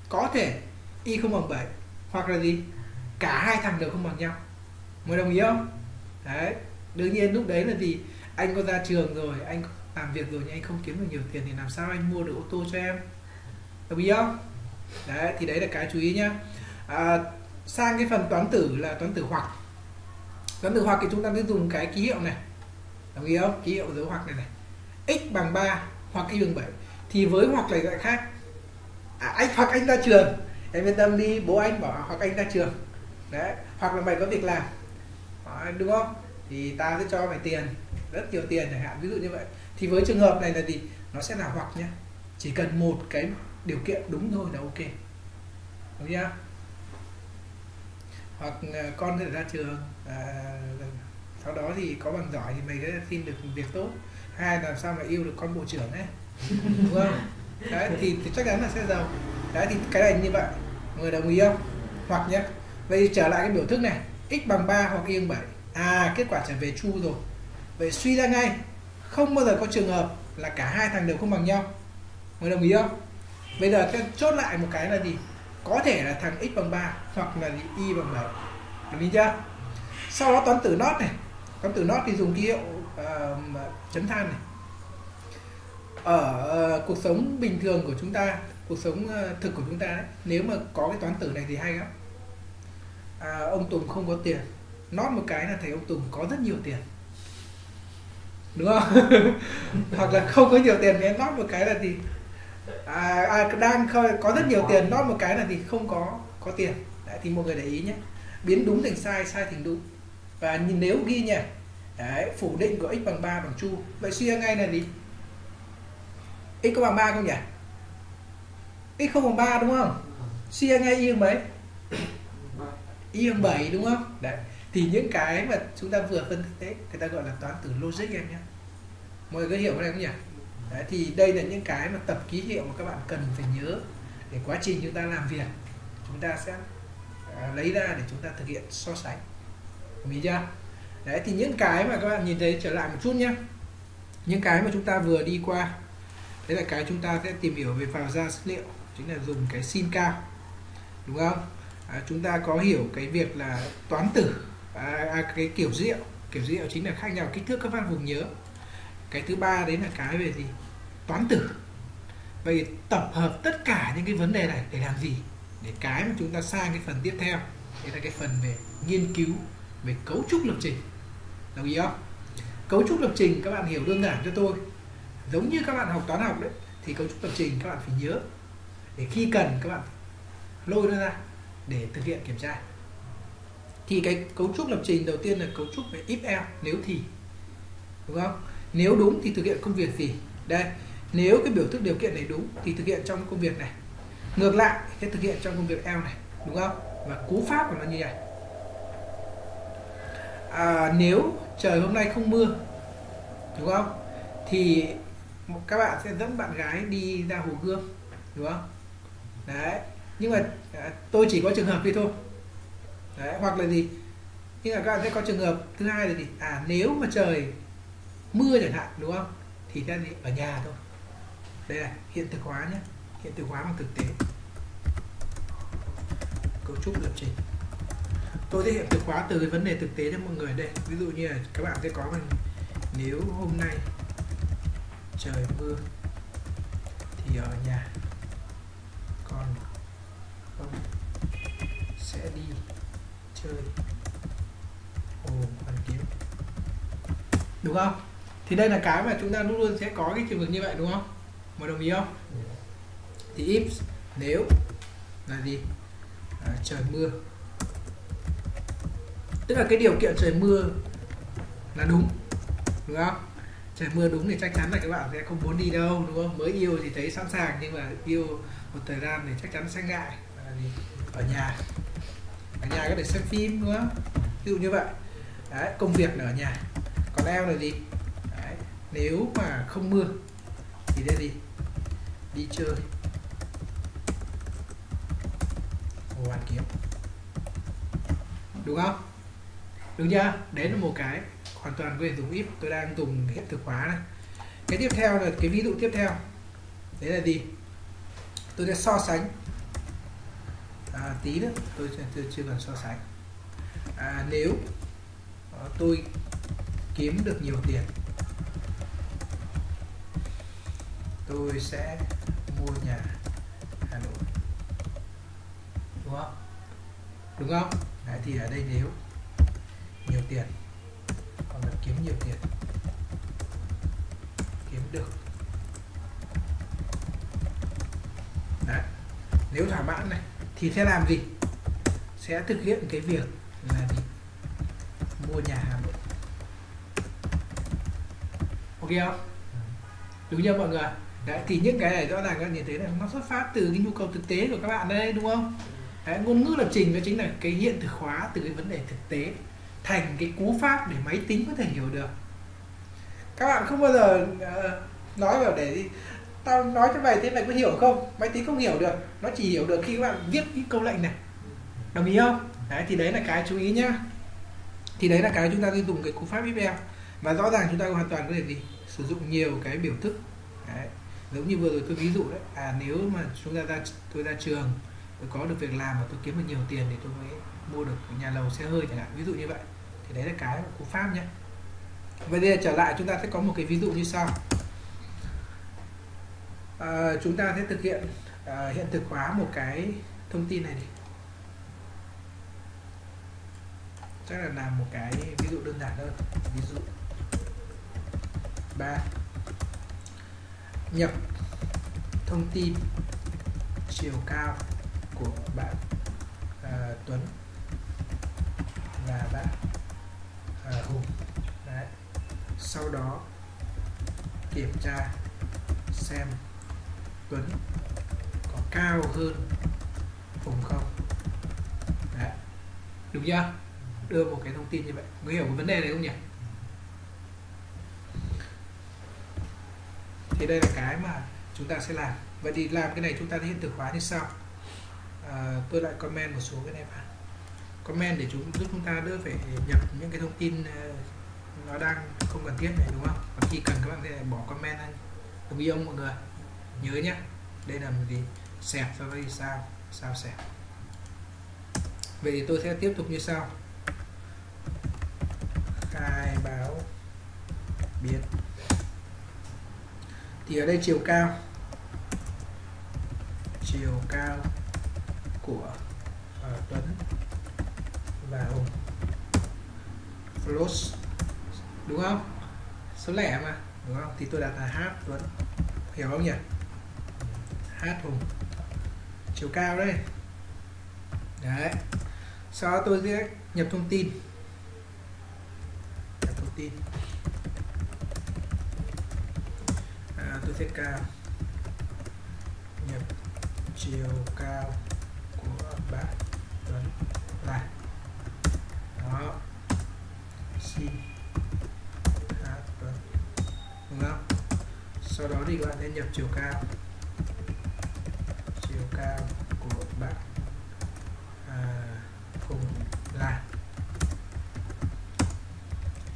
có thể y không bằng 7, hoặc là gì? Cả hai thằng đều không bằng nhau. Mọi đồng ý không? Đấy, đương nhiên lúc đấy là gì? Anh có ra trường rồi, anh có làm việc rồi nhưng anh không kiếm được nhiều tiền thì làm sao anh mua được ô tô cho em? Đồng ý không? Đấy, thì đấy là cái chú ý nhá. Sang cái phần toán tử là toán tử hoặc. Toán tử hoặc thì chúng ta sẽ dùng cái ký hiệu này. Đồng ý không? Ký hiệu dấu hoặc này này. X bằng 3 hoặc y bằng 7. Thì với hoặc này lại khác. Anh hoặc anh ra trường. Em yên tâm đi, bố anh bảo hoặc anh ra trường. Đấy, hoặc là mày có việc làm. Đó, đúng không? Thì ta sẽ cho mày tiền, rất nhiều tiền chẳng hạn, ví dụ như vậy. Thì với trường hợp này là gì? Nó sẽ là hoặc nhé. Chỉ cần một cái điều kiện đúng thôi là ok. Đúng chưa? Hoặc con sẽ ra trường, sau đó thì có bằng giỏi thì mày sẽ xin được việc tốt. Hai làm sao mà yêu được con bộ trưởng ấy. Đúng không? Đấy, thì chắc chắn là sẽ giàu. Đấy, thì cái này như vậy. Người đồng ý không? Hoặc nhé. Vậy trở lại cái biểu thức này, x bằng 3 hoặc y bằng 7. À, kết quả trở về true rồi. Vậy suy ra ngay, không bao giờ có trường hợp là cả hai thằng đều không bằng nhau. Mọi người đồng ý không? Bây giờ ta chốt lại một cái là gì? Có thể là thằng x bằng 3 hoặc là y bằng 7. Đồng ý chưa? Sau đó toán tử not này. Toán tử not thì dùng ký hiệu chấm than này. Ở cuộc sống bình thường của chúng ta, cuộc sống thực của chúng ta đấy, nếu mà có cái toán tử này thì hay lắm. Ông Tùng không có tiền, not một cái là thấy ông Tùng có rất nhiều tiền. Đúng không? Hoặc là không có nhiều tiền thì em nót một cái là gì? Đang có rất nhiều tiền, nót một cái là gì? Không có tiền. Đấy, thì mọi người để ý nhé. Biến đúng thành sai, sai thành đúng. Và nếu ghi nhỉ, đấy, phủ định của x bằng 3 bằng true. Vậy suy ra ngay là gì? X có bằng 3 không nhỉ? X không bằng 3 đúng không? Suy ra ngay y bằng mấy? Y bằng 7 đúng không? Đấy. Thì những cái mà chúng ta vừa phân tích đấy, người ta gọi là toán tử logic em nhé. Mọi người có hiểu cái này không nhỉ? Đấy, thì đây là những cái mà tập ký hiệu mà các bạn cần phải nhớ để quá trình chúng ta làm việc, chúng ta sẽ lấy ra để chúng ta thực hiện so sánh. Đúng chưa? Đấy, thì những cái mà các bạn nhìn thấy trở lại một chút nhé. Những cái mà chúng ta vừa đi qua, đấy là cái chúng ta sẽ tìm hiểu về vào ra dữ liệu, chính là dùng cái sin cao. Đúng không? Chúng ta có hiểu cái việc là toán tử. Cái kiểu dữ liệu chính là khác nhau kích thước các văn vùng nhớ. Cái thứ ba đấy là cái về gì? Toán tử. Vậy tập hợp tất cả những cái vấn đề này để làm gì? Để cái mà chúng ta sang cái phần tiếp theo, đấy là cái phần về nghiên cứu về cấu trúc lập trình. Đồng ý không? Cấu trúc lập trình các bạn hiểu đơn giản cho tôi, giống như các bạn học toán học đấy, thì cấu trúc lập trình các bạn phải nhớ để khi cần các bạn lôi nó ra để thực hiện kiểm tra. Thì cái cấu trúc lập trình đầu tiên là cấu trúc về if else, nếu thì. Đúng không? Nếu đúng thì thực hiện công việc gì? Đây, nếu cái biểu thức điều kiện này đúng thì thực hiện trong công việc này. Ngược lại sẽ thực hiện trong công việc else này, đúng không? Và cú pháp của nó như này. Nếu trời hôm nay không mưa, đúng không? Thì các bạn sẽ dẫn bạn gái đi ra Hồ Gươm, đúng không? Đấy, nhưng mà tôi chỉ có trường hợp đi thôi. Đấy, hoặc là gì? Nhưng mà các bạn sẽ có trường hợp thứ hai là gì? Nếu mà trời mưa chẳng hạn, đúng không? Thì ta ở nhà thôi. Đây là hiện thực hóa nhé. Hiện thực hóa bằng thực tế. Cấu trúc lập trình. Tôi sẽ hiện thực hóa từ cái vấn đề thực tế cho mọi người đây. Ví dụ như là các bạn sẽ có mình, nếu hôm nay trời mưa thì ở nhà còn không sẽ đi chơi hồ Hoàn Kiếm, đúng không? Thì đây là cái mà chúng ta luôn luôn sẽ có cái trường hợp như vậy, đúng không? Mọi đồng ý không? thì if nếu là gì, trời mưa, tức là cái điều kiện trời mưa là đúng, đúng không? Trời mưa đúng thì chắc chắn là các bạn sẽ không muốn đi đâu, đúng không? Mới yêu thì thấy sẵn sàng, nhưng mà yêu một thời gian thì chắc chắn sẽ ngại. Là gì? Ở nhà có thể xem phim, đúng không? Ví dụ như vậy. Đấy, công việc là ở nhà. Còn eo là gì? Đấy, nếu mà không mưa thì đây gì? Đi chơi, Hồ Hoàn Kiếm, đúng không? Đúng chưa? Đấy là một cái hoàn toàn có thể dùng if. Tôi đang dùng hiện thực hóa này. Cái tiếp theo là cái ví dụ tiếp theo. Đấy là gì? Tôi sẽ so sánh. Tí nữa tôi chưa cần so sánh. Nếu tôi kiếm được nhiều tiền, tôi sẽ mua nhà Hà Nội, đúng không? Đúng không? Đấy, thì ở đây nếu nhiều tiền hoặc là kiếm nhiều tiền, kiếm được. Đấy, nếu thỏa mãn này thì sẽ làm gì? Sẽ thực hiện cái việc là gì? Mua nhà Hà Nội. Ok không? Đúng chưa mọi người? Đấy, thì những cái này rõ ràng các bạn nhìn thấy là nó xuất phát từ cái nhu cầu thực tế của các bạn đây, đúng không? Đấy, ngôn ngữ lập trình nó chính là cái hiện thực hóa từ cái vấn đề thực tế thành cái cú pháp để máy tính có thể hiểu được. Các bạn không bao giờ nói vào để tao nói cho mày thế này có hiểu không? Máy tính không hiểu được, nó chỉ hiểu được khi các bạn viết những câu lệnh này, đồng ý không? Đấy, thì đấy là cái chú ý nhá. Thì đấy là cái chúng ta sẽ dùng cái cú pháp if else, mà rõ ràng chúng ta hoàn toàn có thể gì? Sử dụng nhiều cái biểu thức. Đấy, giống như vừa rồi tôi ví dụ đấy, nếu mà chúng ta tôi ra trường, tôi có được việc làm và tôi kiếm được nhiều tiền thì tôi mới mua được nhà lầu xe hơi chẳng hạn, ví dụ như vậy. Thì đấy là cái cú pháp nhé. Vậy bây giờ trở lại chúng ta sẽ có một cái ví dụ như sau. Chúng ta sẽ thực hiện hiện thực hóa một cái thông tin này đi. Chắc là làm một cái ví dụ đơn giản hơn. Ví dụ 3, nhập thông tin chiều cao của bạn Tuấn và bạn Hùng. Đấy, sau đó kiểm tra xem Tuấn có cao hơn Hùng không. Đấy, đúng chưa? Đưa một cái thông tin như vậy, có hiểu cái vấn đề này không nhỉ? Thì đây là cái mà chúng ta sẽ làm. Vậy thì làm cái này chúng ta hiện thực hóa như sau. Tôi lại comment một số cái này vào. Comment để giúp chúng ta đỡ phải nhập những cái thông tin nó đang không cần thiết này, đúng không? Và khi cần các bạn sẽ bỏ comment anh, đồng ý không mọi người? Nhớ nhé. Đây là một gì? Sẹp sau đây sao? Sao sẹp? Vậy thì tôi sẽ tiếp tục như sau. Khai báo biến. Thì ở đây chiều cao của Tuấn và Hùng, float, đúng không? Số lẻ mà, đúng không? Thì tôi đặt là h Tuấn, hiểu không nhỉ? H Hùng, chiều cao đây. Đấy, sau đó tôi sẽ nhập thông tin, tôi sẽ nhập chiều cao của bạn Tuấn là đó, xin hát Tuấn, đúng không? Sau đó thì các bạn nên nhập chiều cao của bạn Hùng là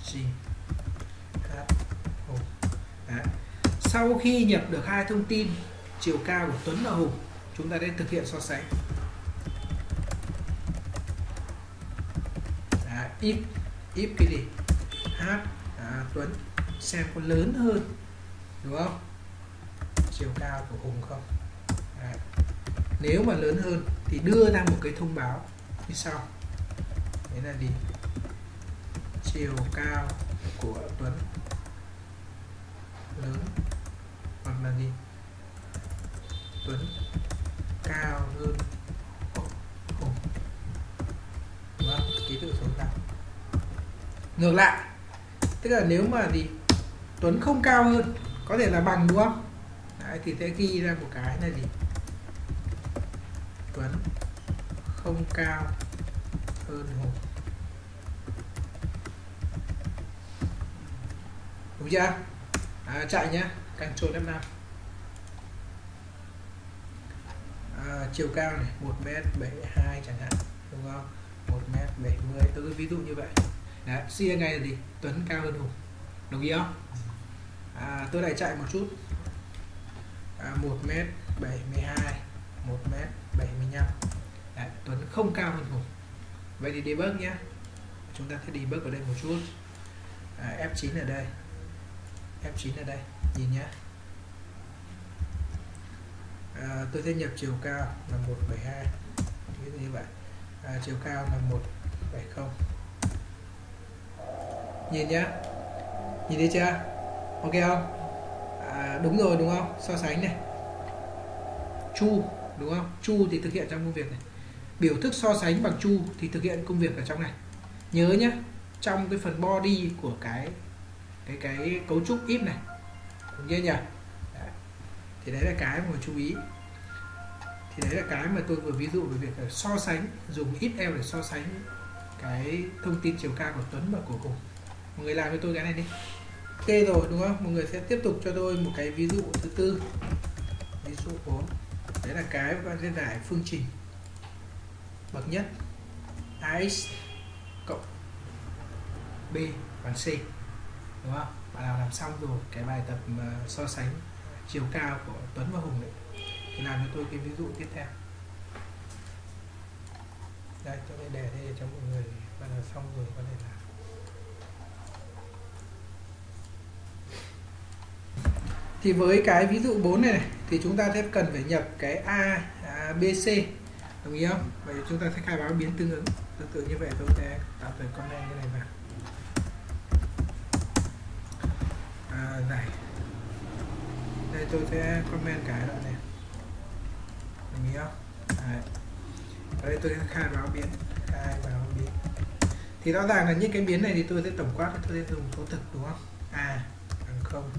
xin hát Hùng. Đấy, sau khi nhập được hai thông tin chiều cao của Tuấn và Hùng, chúng ta sẽ thực hiện so sánh. Đấy, if cái gì? H Tuấn xem có lớn hơn, đúng không, chiều cao của Hùng không? Đấy, nếu mà lớn hơn thì đưa ra một cái thông báo như sau. Đấy là gì? Chiều cao của Tuấn lớn hoặc là gì? Tuấn ngược lại, tức là nếu mà thì Tuấn không cao hơn, có thể là bằng đúng không? Đấy, thì sẽ ghi ra một cái là gì? Tuấn không cao hơn Hùng. Đúng chưa? À, chạy nhá, Ctrl F5. À, chiều cao này 1m72 chẳng hạn, đúng không? 1m70, tôi cứ ví dụ như vậy. Đấy, chia ngay là gì? Tuấn cao hơn Hùng. Đồng ý không? À, tôi lại chạy một chút. 1m72, 1m75. Đấy, Tuấn không cao hơn Hùng. Vậy thì debug nhé. Chúng ta sẽ debug ở đây một chút. À, F9 ở đây. F9 ở đây, nhìn nhé. À, tôi sẽ nhập chiều cao là 172. Ví dụ như vậy. À, chiều cao là 170. Nhìn nhé. Nhìn thấy chưa? Ok không? À, đúng rồi đúng không? So sánh này. Chu đúng không? Chu thì thực hiện trong công việc này. Biểu thức so sánh bằng chu thì thực hiện công việc ở trong này. Nhớ nhé, trong cái phần body của cái cấu trúc if này. Đúng chưa nhỉ? Đấy. Thì đấy là cái mà chú ý. Thì đấy là cái mà tôi vừa ví dụ về việc là so sánh, dùng if else để so sánh cái thông tin chiều cao của Tuấn và của Hùng. Mọi người làm với tôi cái này đi. Ok rồi đúng không? Mọi người sẽ tiếp tục cho tôi một cái ví dụ thứ tư. Ví dụ 4. Đấy là cái các bạn sẽ giải phương trình bậc nhất AX cộng B bằng C. Đúng không? Bạn nào làm xong rồi cái bài tập so sánh chiều cao của Tuấn và Hùng đấy, thì làm cho tôi cái ví dụ tiếp theo. Đây, tôi sẽ để đây cho mọi người, bạn nào xong rồi có thể làm. Thì với cái ví dụ 4 này thì chúng ta sẽ cần phải nhập cái A, B, C. Đồng ý không? Vậy chúng ta sẽ khai báo biến tương ứng. Tương tự như vậy tôi sẽ tạo từ comment cái này vào. À, này. Đây tôi sẽ comment cái đoạn này. Đồng ý không? Đấy. Ở đây tôi sẽ khai báo biến. Thì rõ ràng là những cái biến này thì tôi sẽ tổng quát, tôi sẽ dùng số thực đúng không? A bằng 0.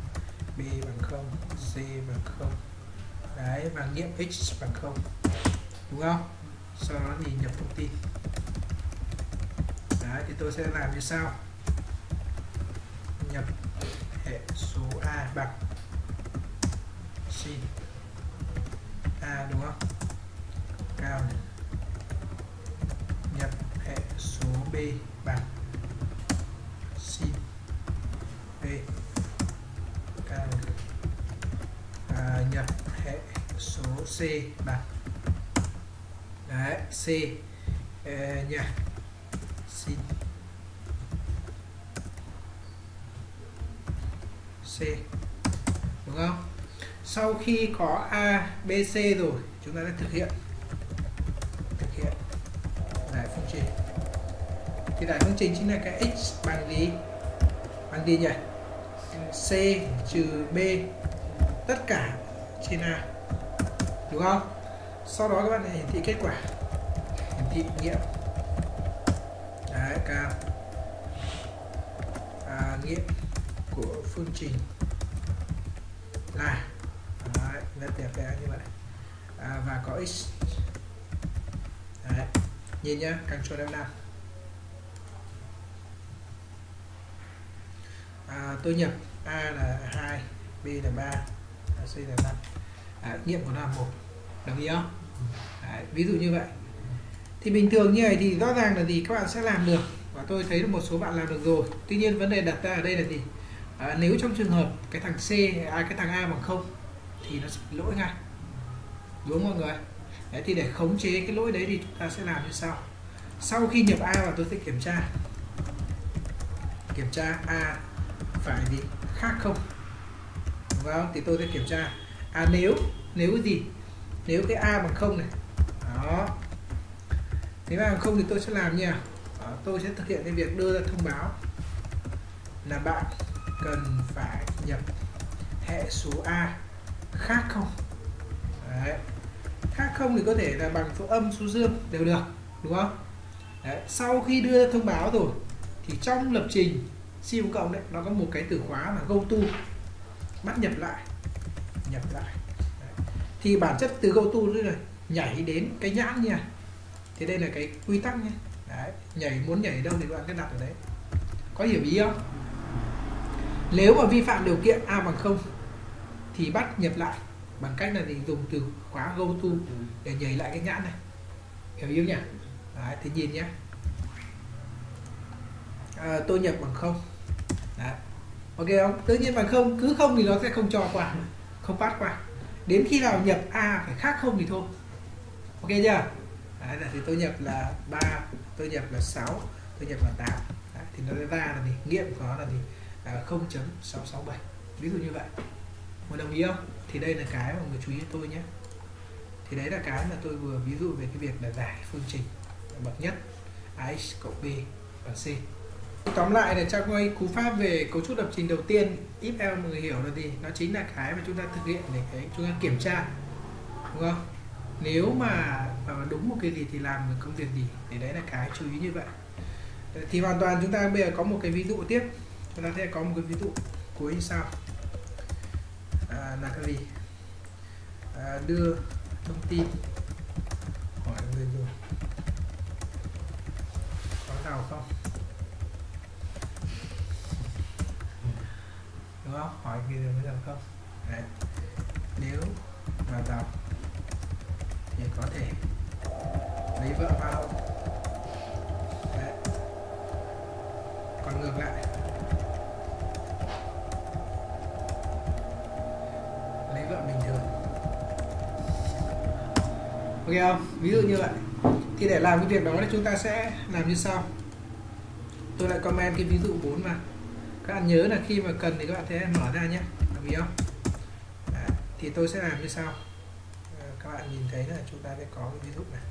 B bằng 0, C bằng 0. Đấy, và nghiệm x bằng 0. Đúng không? Sau đó thì nhập thông tin. Đấy, thì tôi sẽ làm như sau. Nhập hệ số A bằng sin A đúng không? Cao này. Nhập hệ số B bằng sin B. À, nhập hệ số C bằng đấy C nhập sin C đúng không? Sau khi có A, B, C rồi chúng ta sẽ thực hiện đại phương trình. Thì đại phương trình chính là cái x bằng gì? Bằng gì nhỉ? C trừ B tất cả trên A đúng không? Sau đó các bạn hiển thị kết quả, hiển thị nghiệm đấy cao nghiệm của phương trình là đấy, rất đẹp đẽ như vậy và có x đấy. Nhìn nhá, Ctrl F5. Tôi nhập A là 2, B là 3, C là 5. Nghiệm của nó là 1. Đồng ý không? Đấy, ví dụ như vậy. Thì bình thường như này thì rõ ràng là gì các bạn sẽ làm được. Và tôi thấy một số bạn làm được rồi. Tuy nhiên vấn đề đặt ra ở đây là gì? Nếu trong trường hợp cái thằng A bằng 0 thì nó sẽ lỗi ngay. Đúng không mọi người? Đấy, thì để khống chế cái lỗi đấy thì chúng ta sẽ làm như sau. Sau khi nhập A vào tôi sẽ kiểm tra A phải gì khác không, đúng không? Thì tôi sẽ kiểm tra nếu gì, nếu cái A bằng 0 này đó, nếu A bằng 0 thì tôi sẽ làm như nào? Tôi sẽ thực hiện cái việc đưa ra thông báo là bạn cần phải nhập hệ số A khác không. Đấy. Khác không thì có thể là bằng số âm, số dương đều được đúng không? Đấy. Sau khi đưa ra thông báo rồi thì trong lập trình C cộng đấy nó có một cái từ khóa là go to, bắt nhập lại đấy. Thì bản chất từ go to nữa là nhảy đến cái nhãn nha, thì đây là cái quy tắc nha. Đấy, muốn nhảy đâu thì bạn cứ đặt ở đấy, có hiểu ý không? Nếu mà vi phạm điều kiện a bằng 0 thì bắt nhập lại bằng cách là mình dùng từ khóa go to để nhảy lại cái nhãn này, hiểu ý nhỉ? Đấy, thì nhìn nhé, tôi nhập bằng 0. Đấy, ok không? Tự nhiên bằng 0, cứ 0 thì nó sẽ không cho qua, không bắt qua, đến khi nào nhập a phải khác 0 thì thôi, ok chưa? Đấy, thì tôi nhập là 3, tôi nhập là 6, tôi nhập là 8. Đấy, thì nó ra là gì? Nghiệm của nó là gì? 0.667, ví dụ như vậy. Mọi đồng ý không? Thì đây là cái mà người chú ý tôi nhé. Thì đấy là cái mà tôi vừa ví dụ về cái việc là giải phương trình bậc nhất x cộng b và c. Tóm lại là trong cái cú pháp về cấu trúc lập trình đầu tiên, if else mọi người hiểu là gì? Nó chính là cái mà chúng ta thực hiện để chúng ta kiểm tra, đúng không? Nếu mà đúng một cái gì thì làm được công việc gì, thì đấy là cái chú ý như vậy. Thì hoàn toàn chúng ta bây giờ có một cái ví dụ tiếp, chúng ta sẽ có một cái ví dụ cuối như sau. Là cái gì? Đưa thông tin hỏi người dùng có giàu không, đúng không? Hỏi người dùng có giàu không. Đấy, nếu mà giàu thì có thể lấy vợ vào không. Đấy, còn ngược lại, lấy vợ bình thường, ok không? Ví dụ như vậy. Thì để làm cái việc đó thì chúng ta sẽ làm như sau. Tôi lại comment cái ví dụ 4 mà các bạn nhớ là khi mà cần thì các bạn sẽ mở ra nhé, đồng ý không? Đấy, thì tôi sẽ làm như sau. Các bạn nhìn thấy là chúng ta sẽ có cái ví dụ này.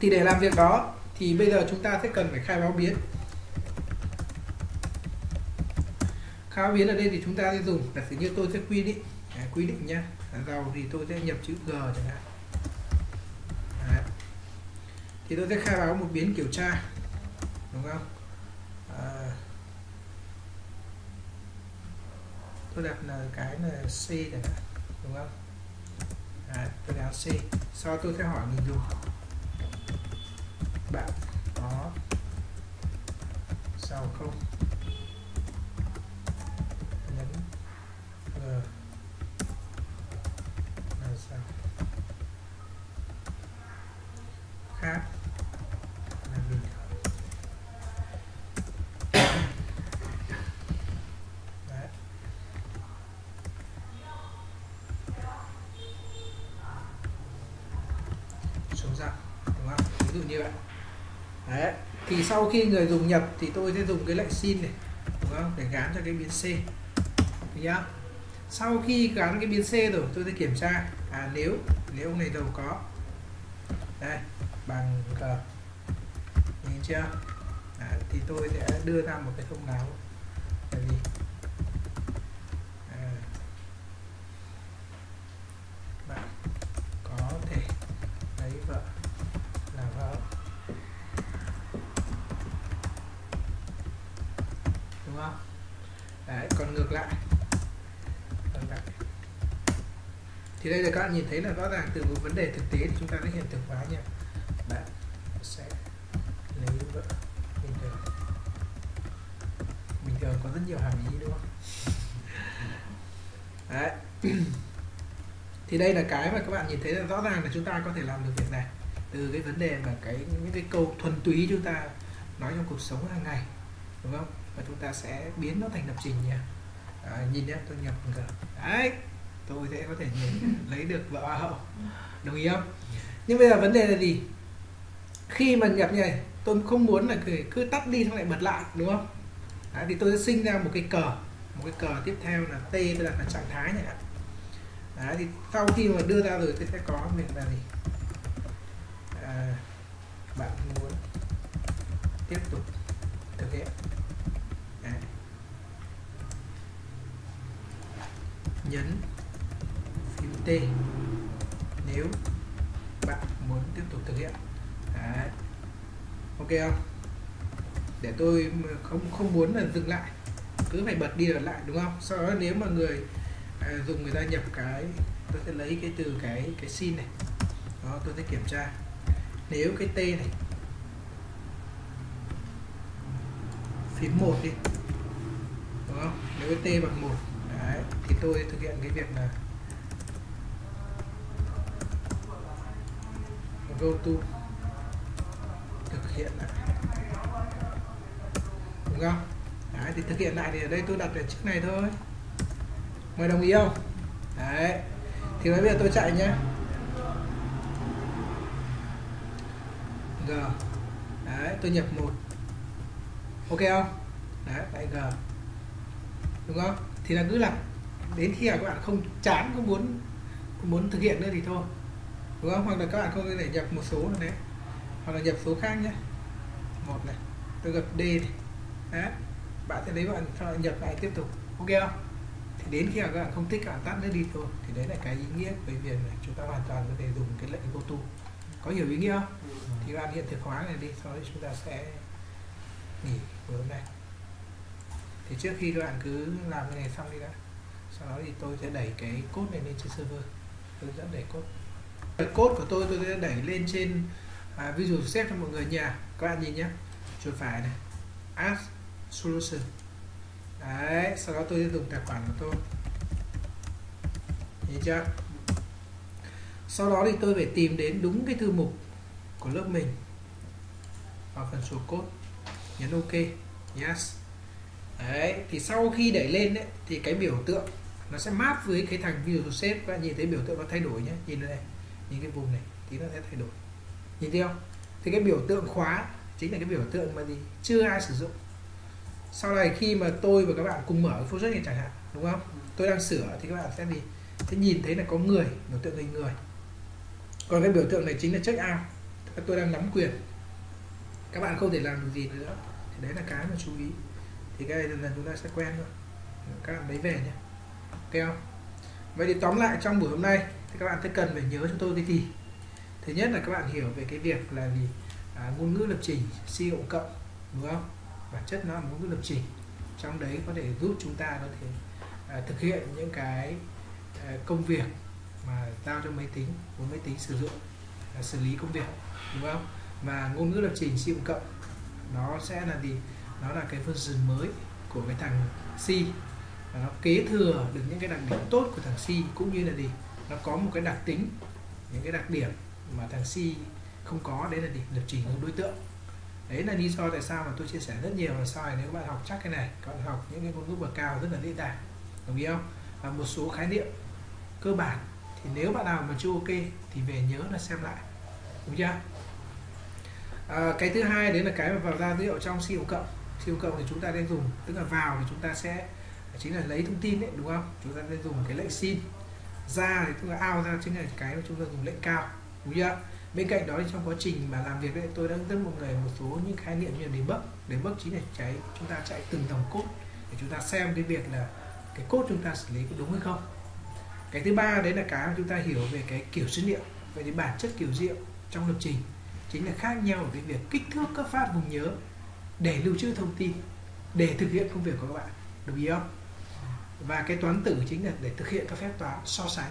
Thì để làm việc đó thì bây giờ chúng ta sẽ cần phải khai báo biến. Khai báo biến ở đây thì chúng ta sẽ dùng, giả sử như tôi sẽ quy định nhá, giàu thì tôi sẽ nhập chữ g chẳng hạn. Đấy, thì tôi sẽ khai báo một biến kiểm tra, đúng không? Tôi đặt là cái là C chẳng hạn, đúng không? Đấy, tôi đặt C. Sau tôi sẽ hỏi người dùng bạn có giàu không, nhấn G là giàu, khác là bình thường. Đấy, thì sau khi người dùng nhập thì tôi sẽ dùng cái lệnh sin này, đúng không, để gán cho cái biến C, được không? Sau khi gán cái biến C rồi tôi sẽ kiểm tra, nếu ông này giàu có, đây, bằng g, nhìn chưa? Đấy, thì tôi sẽ đưa ra một cái thông báo, bởi vì bạn có thể lấy vợ là vợ, đúng không? Đấy, còn ngược lại thì đây là các bạn nhìn thấy là rõ ràng từ một vấn đề thực tế thì chúng ta sẽ hiện thực hóa nha. Bạn sẽ lấy vợ bình thường có rất nhiều hàm ý, đúng không? Đấy, thì đây là cái mà các bạn nhìn thấy là rõ ràng là chúng ta có thể làm được việc này từ cái vấn đề mà những cái câu thuần túy chúng ta nói trong cuộc sống hàng ngày, đúng không? Và chúng ta sẽ biến nó thành lập trình nha. Nhìn nhé, tôi nhập g, đấy, tôi sẽ có thể lấy được vợ hoa hậu, đồng ý không? Nhưng bây giờ vấn đề là gì? Khi mà nhập như này tôi không muốn là cứ tắt đi xong lại bật lại, đúng không? Đấy, thì tôi sẽ sinh ra một cái cờ tiếp theo là t, tôi đặt là trạng thái nhỉ. Đấy, thì sau khi mà đưa ra rồi tôi sẽ có việc là gì? Bạn muốn tiếp tục thực hiện, nhấn phím T nếu bạn muốn tiếp tục thực hiện. Đấy. Ok không? Để tôi không muốn là dừng lại, cứ phải bật đi bật lại đúng không? Sau đó nếu mà người dùng người ta nhập cái, tôi sẽ lấy cái từ cái sin này, đó tôi sẽ kiểm tra nếu cái t này phím 1 đi đúng không? Nếu cái t bằng 1 đấy, thì tôi thực hiện cái việc là go to thực hiện lại đúng không? Đấy, thì thực hiện lại thì ở đây tôi đặt ở trước này thôi, mời đồng ý không? Đấy thì bây giờ tôi chạy nhé, g đấy tôi nhập 1, ok không? Đấy lại g đúng không? Thì là cứ làm đến khi là các bạn không chán, không muốn thực hiện nữa thì thôi đúng không? Hoặc là các bạn không thể nhập một số nữa đấy, hoặc là nhập số khác nhé. 1 này tôi gặp d này, đấy bạn sẽ lấy bạn nhập lại tiếp tục, ok không? Thì đến khi mà các bạn không thích các bạn tắt nó đi thôi. Thì đấy là cái ý nghĩa bởi vì là chúng ta hoàn toàn có thể dùng cái lệnh go to. Có hiểu ý nghĩa không? Ừ. Thì các bạn hiện thực hóa này đi, sau đó chúng ta sẽ nghỉ buổi hôm nay. Thì trước khi các bạn cứ làm cái này xong đi đã. Sau đó thì tôi sẽ đẩy cái code này lên trên server, hướng dẫn đẩy code. Cái code của tôi sẽ đẩy lên trên Visual Studio cho mọi người nhà. Các bạn nhìn nhé, chuột phải này, Add Solution. Đấy, sau đó tôi sẽ dùng tài khoản của tôi. Nhìn chưa? Sau đó thì tôi phải tìm đến đúng cái thư mục của lớp mình vào phần số code, nhấn OK, yes. Đấy, thì sau khi đẩy lên đấy, thì cái biểu tượng nó sẽ map với cái thằng Visual Shape. Các bạn nhìn thấy biểu tượng nó thay đổi nhé, nhìn đây, nhìn cái vùng này, tí nó sẽ thay đổi. Nhìn thấy không? Thì cái biểu tượng khóa chính là cái biểu tượng mà gì chưa ai sử dụng. Sau này khi mà tôi và các bạn cùng mở cái project này chẳng hạn, đúng không? Tôi đang sửa thì các bạn sẽ gì? Sẽ nhìn thấy là có người, biểu tượng hình người. Còn cái biểu tượng này chính là check out. Tôi đang nắm quyền. Các bạn không thể làm được gì nữa. Thì đấy là cái mà chú ý. Thì cái này dần dần chúng ta sẽ quen thôi. Các bạn lấy về nhé. Ok không? Vậy thì tóm lại trong buổi hôm nay thì các bạn sẽ cần phải nhớ cho tôi cái gì? Thứ nhất là các bạn hiểu về cái việc là gì? Ngôn ngữ lập trình C++, đúng không? Bản chất nó là một cái lập trình, trong đấy có thể giúp chúng ta có thể thực hiện những cái công việc mà giao cho máy tính, muốn máy tính sử dụng, xử lý công việc, đúng không? Và ngôn ngữ lập trình C++ nó sẽ là gì? Nó là cái version mới của cái thằng C, và nó kế thừa được những cái đặc điểm tốt của thằng C, cũng như là gì? Nó có một cái đặc tính, những cái đặc điểm mà thằng C không có, đấy là gì? Lập trình hướng đối tượng. Đấy là lý do tại sao mà tôi chia sẻ rất nhiều là sau này nếu các bạn học chắc cái này, các bạn học những cái ngôn ngữ bậc cao rất là dễ dàng, đồng ý không? Và một số khái niệm cơ bản thì nếu bạn nào mà chưa ok thì về nhớ là xem lại, đúng chưa? Cái thứ hai đấy là cái mà vào ra dữ liệu trong C++ thì chúng ta nên dùng, tức là vào thì chúng ta sẽ chính là lấy thông tin đấy, đúng không? Chúng ta sẽ dùng cái lệnh sin, ra thì tức là out ra, chính là cái mà chúng ta dùng lệnh cao, đúng chưa? Bên cạnh đó thì trong quá trình mà làm việc đấy, tôi đã hướng dẫn mọi người một số những khái niệm như là debug chính là chúng ta chạy từng dòng code để chúng ta xem cái việc là cái code chúng ta xử lý có đúng hay không. Cái thứ ba đấy là cái mà chúng ta hiểu về cái kiểu dữ liệu. Vậy thì bản chất kiểu dữ liệu trong lập trình chính là khác nhau ở cái việc kích thước cấp phát vùng nhớ để lưu trữ thông tin để thực hiện công việc của các bạn, đồng ý không? Và cái toán tử chính là để thực hiện các phép toán so sánh,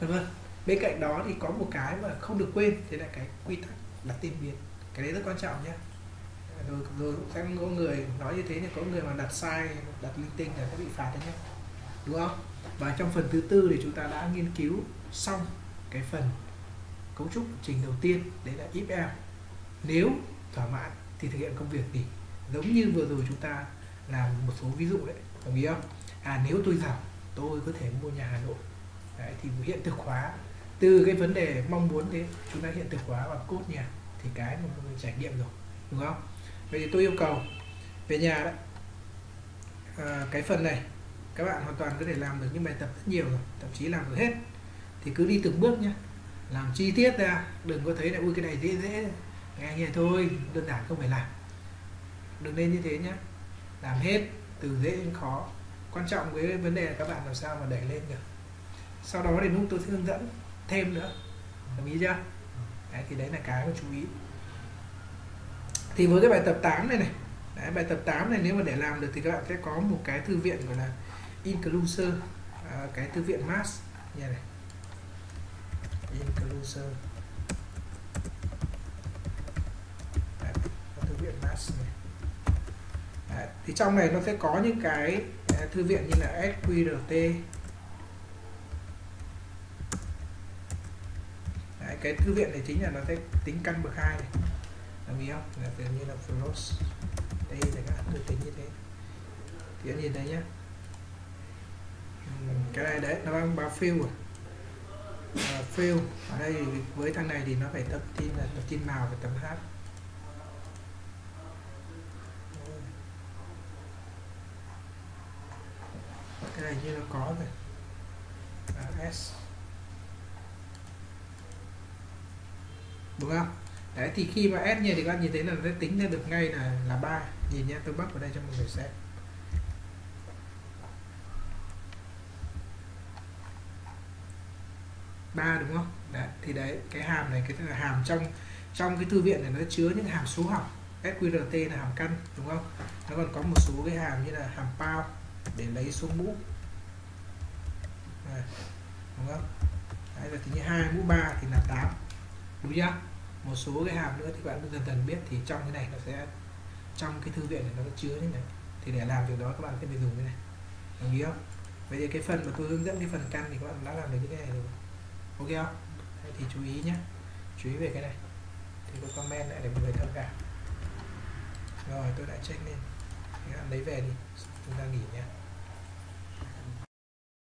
vân vân. Bên cạnh đó thì có một cái mà không được quên, thế là cái quy tắc đặt tên biến. Cái đấy rất quan trọng nhé. Rồi sẽ có người nói như thế thì có người mà đặt sai, đặt linh tinh là sẽ bị phạt đấy nhé, đúng không? Và trong phần thứ tư thì chúng ta đã nghiên cứu xong cái phần cấu trúc trình đầu tiên, đấy là if else. Nếu thỏa mãn thì thực hiện công việc gì, giống như vừa rồi chúng ta làm một số ví dụ đấy, đồng ý không? Nếu tôi giàu tôi có thể mua nhà Hà Nội. Đấy, thì hiện thực hóa từ cái vấn đề mong muốn thế chúng ta hiện thực hóa bằng code nhà, thì cái mà mọi người trải nghiệm rồi, đúng không? Vậy thì tôi yêu cầu về nhà đấy, cái phần này các bạn hoàn toàn có thể làm được những bài tập rất nhiều rồi, thậm chí làm được hết, thì cứ đi từng bước nhé, làm chi tiết ra, đừng có thấy là ui cái này dễ nghe nghe thôi, đơn giản không phải làm, đừng nên như thế nhé, làm hết từ dễ đến khó, quan trọng với vấn đề là các bạn làm sao mà đẩy lên được. Sau đó thì lúc tôi sẽ hướng dẫn thêm nữa, đồng ý chưa? Đấy, thì đấy là cái mà chú ý. Thì với cái bài tập 8 này này, đấy, bài tập 8 này nếu mà để làm được thì các bạn sẽ có một cái thư viện gọi là incluser, cái thư viện mass như này, incluser. Đấy, thư viện mass này. Đấy, thì trong này nó sẽ có những cái thư viện như là sqrt. Đấy, cái thư viện này chính là nó sẽ tính căn bậc 2 này, đồng ý không? Là gần như là float đây là các được tính như thế. Thì anh nhìn thấy nhá, cái này đấy nó đang báo fill rồi. Fill ở đây thì với thằng này thì nó phải tập tin màu và tập hát. Cái này như nó có rồi. S đúng không? Đấy thì khi mà S như thì các bạn nhìn thấy là nó tính ra được ngay là 3. Nhìn nhé, tôi bắt vào đây cho mọi người xem. Ba đúng không? Đấy, thì đấy cái hàm này, cái là hàm trong cái thư viện này nó chứa những hàm số học. sqrt là hàm căn đúng không? Nó còn có một số cái hàm như là hàm pow để lấy số mũ. Đấy, đúng không? Đấy là tính như 2 mũ 3 thì là 8. Đúng chưa? Một số cái hàm nữa thì bạn dần dần biết, thì trong cái này nó sẽ trong cái thư viện này nó chứa như này. Thì để làm việc đó các bạn sẽ phải dùng cái này. Đồng ý không? Vậy thì cái phần mà tôi hướng dẫn cái phần căn thì các bạn đã làm được cái này rồi. Ok không? Đấy, thì chú ý nhé, chú ý về cái này thì tôi comment lại để mọi người tham khảo. Rồi tôi đã check lên, các bạn lấy về đi, chúng ta nghỉ nhé.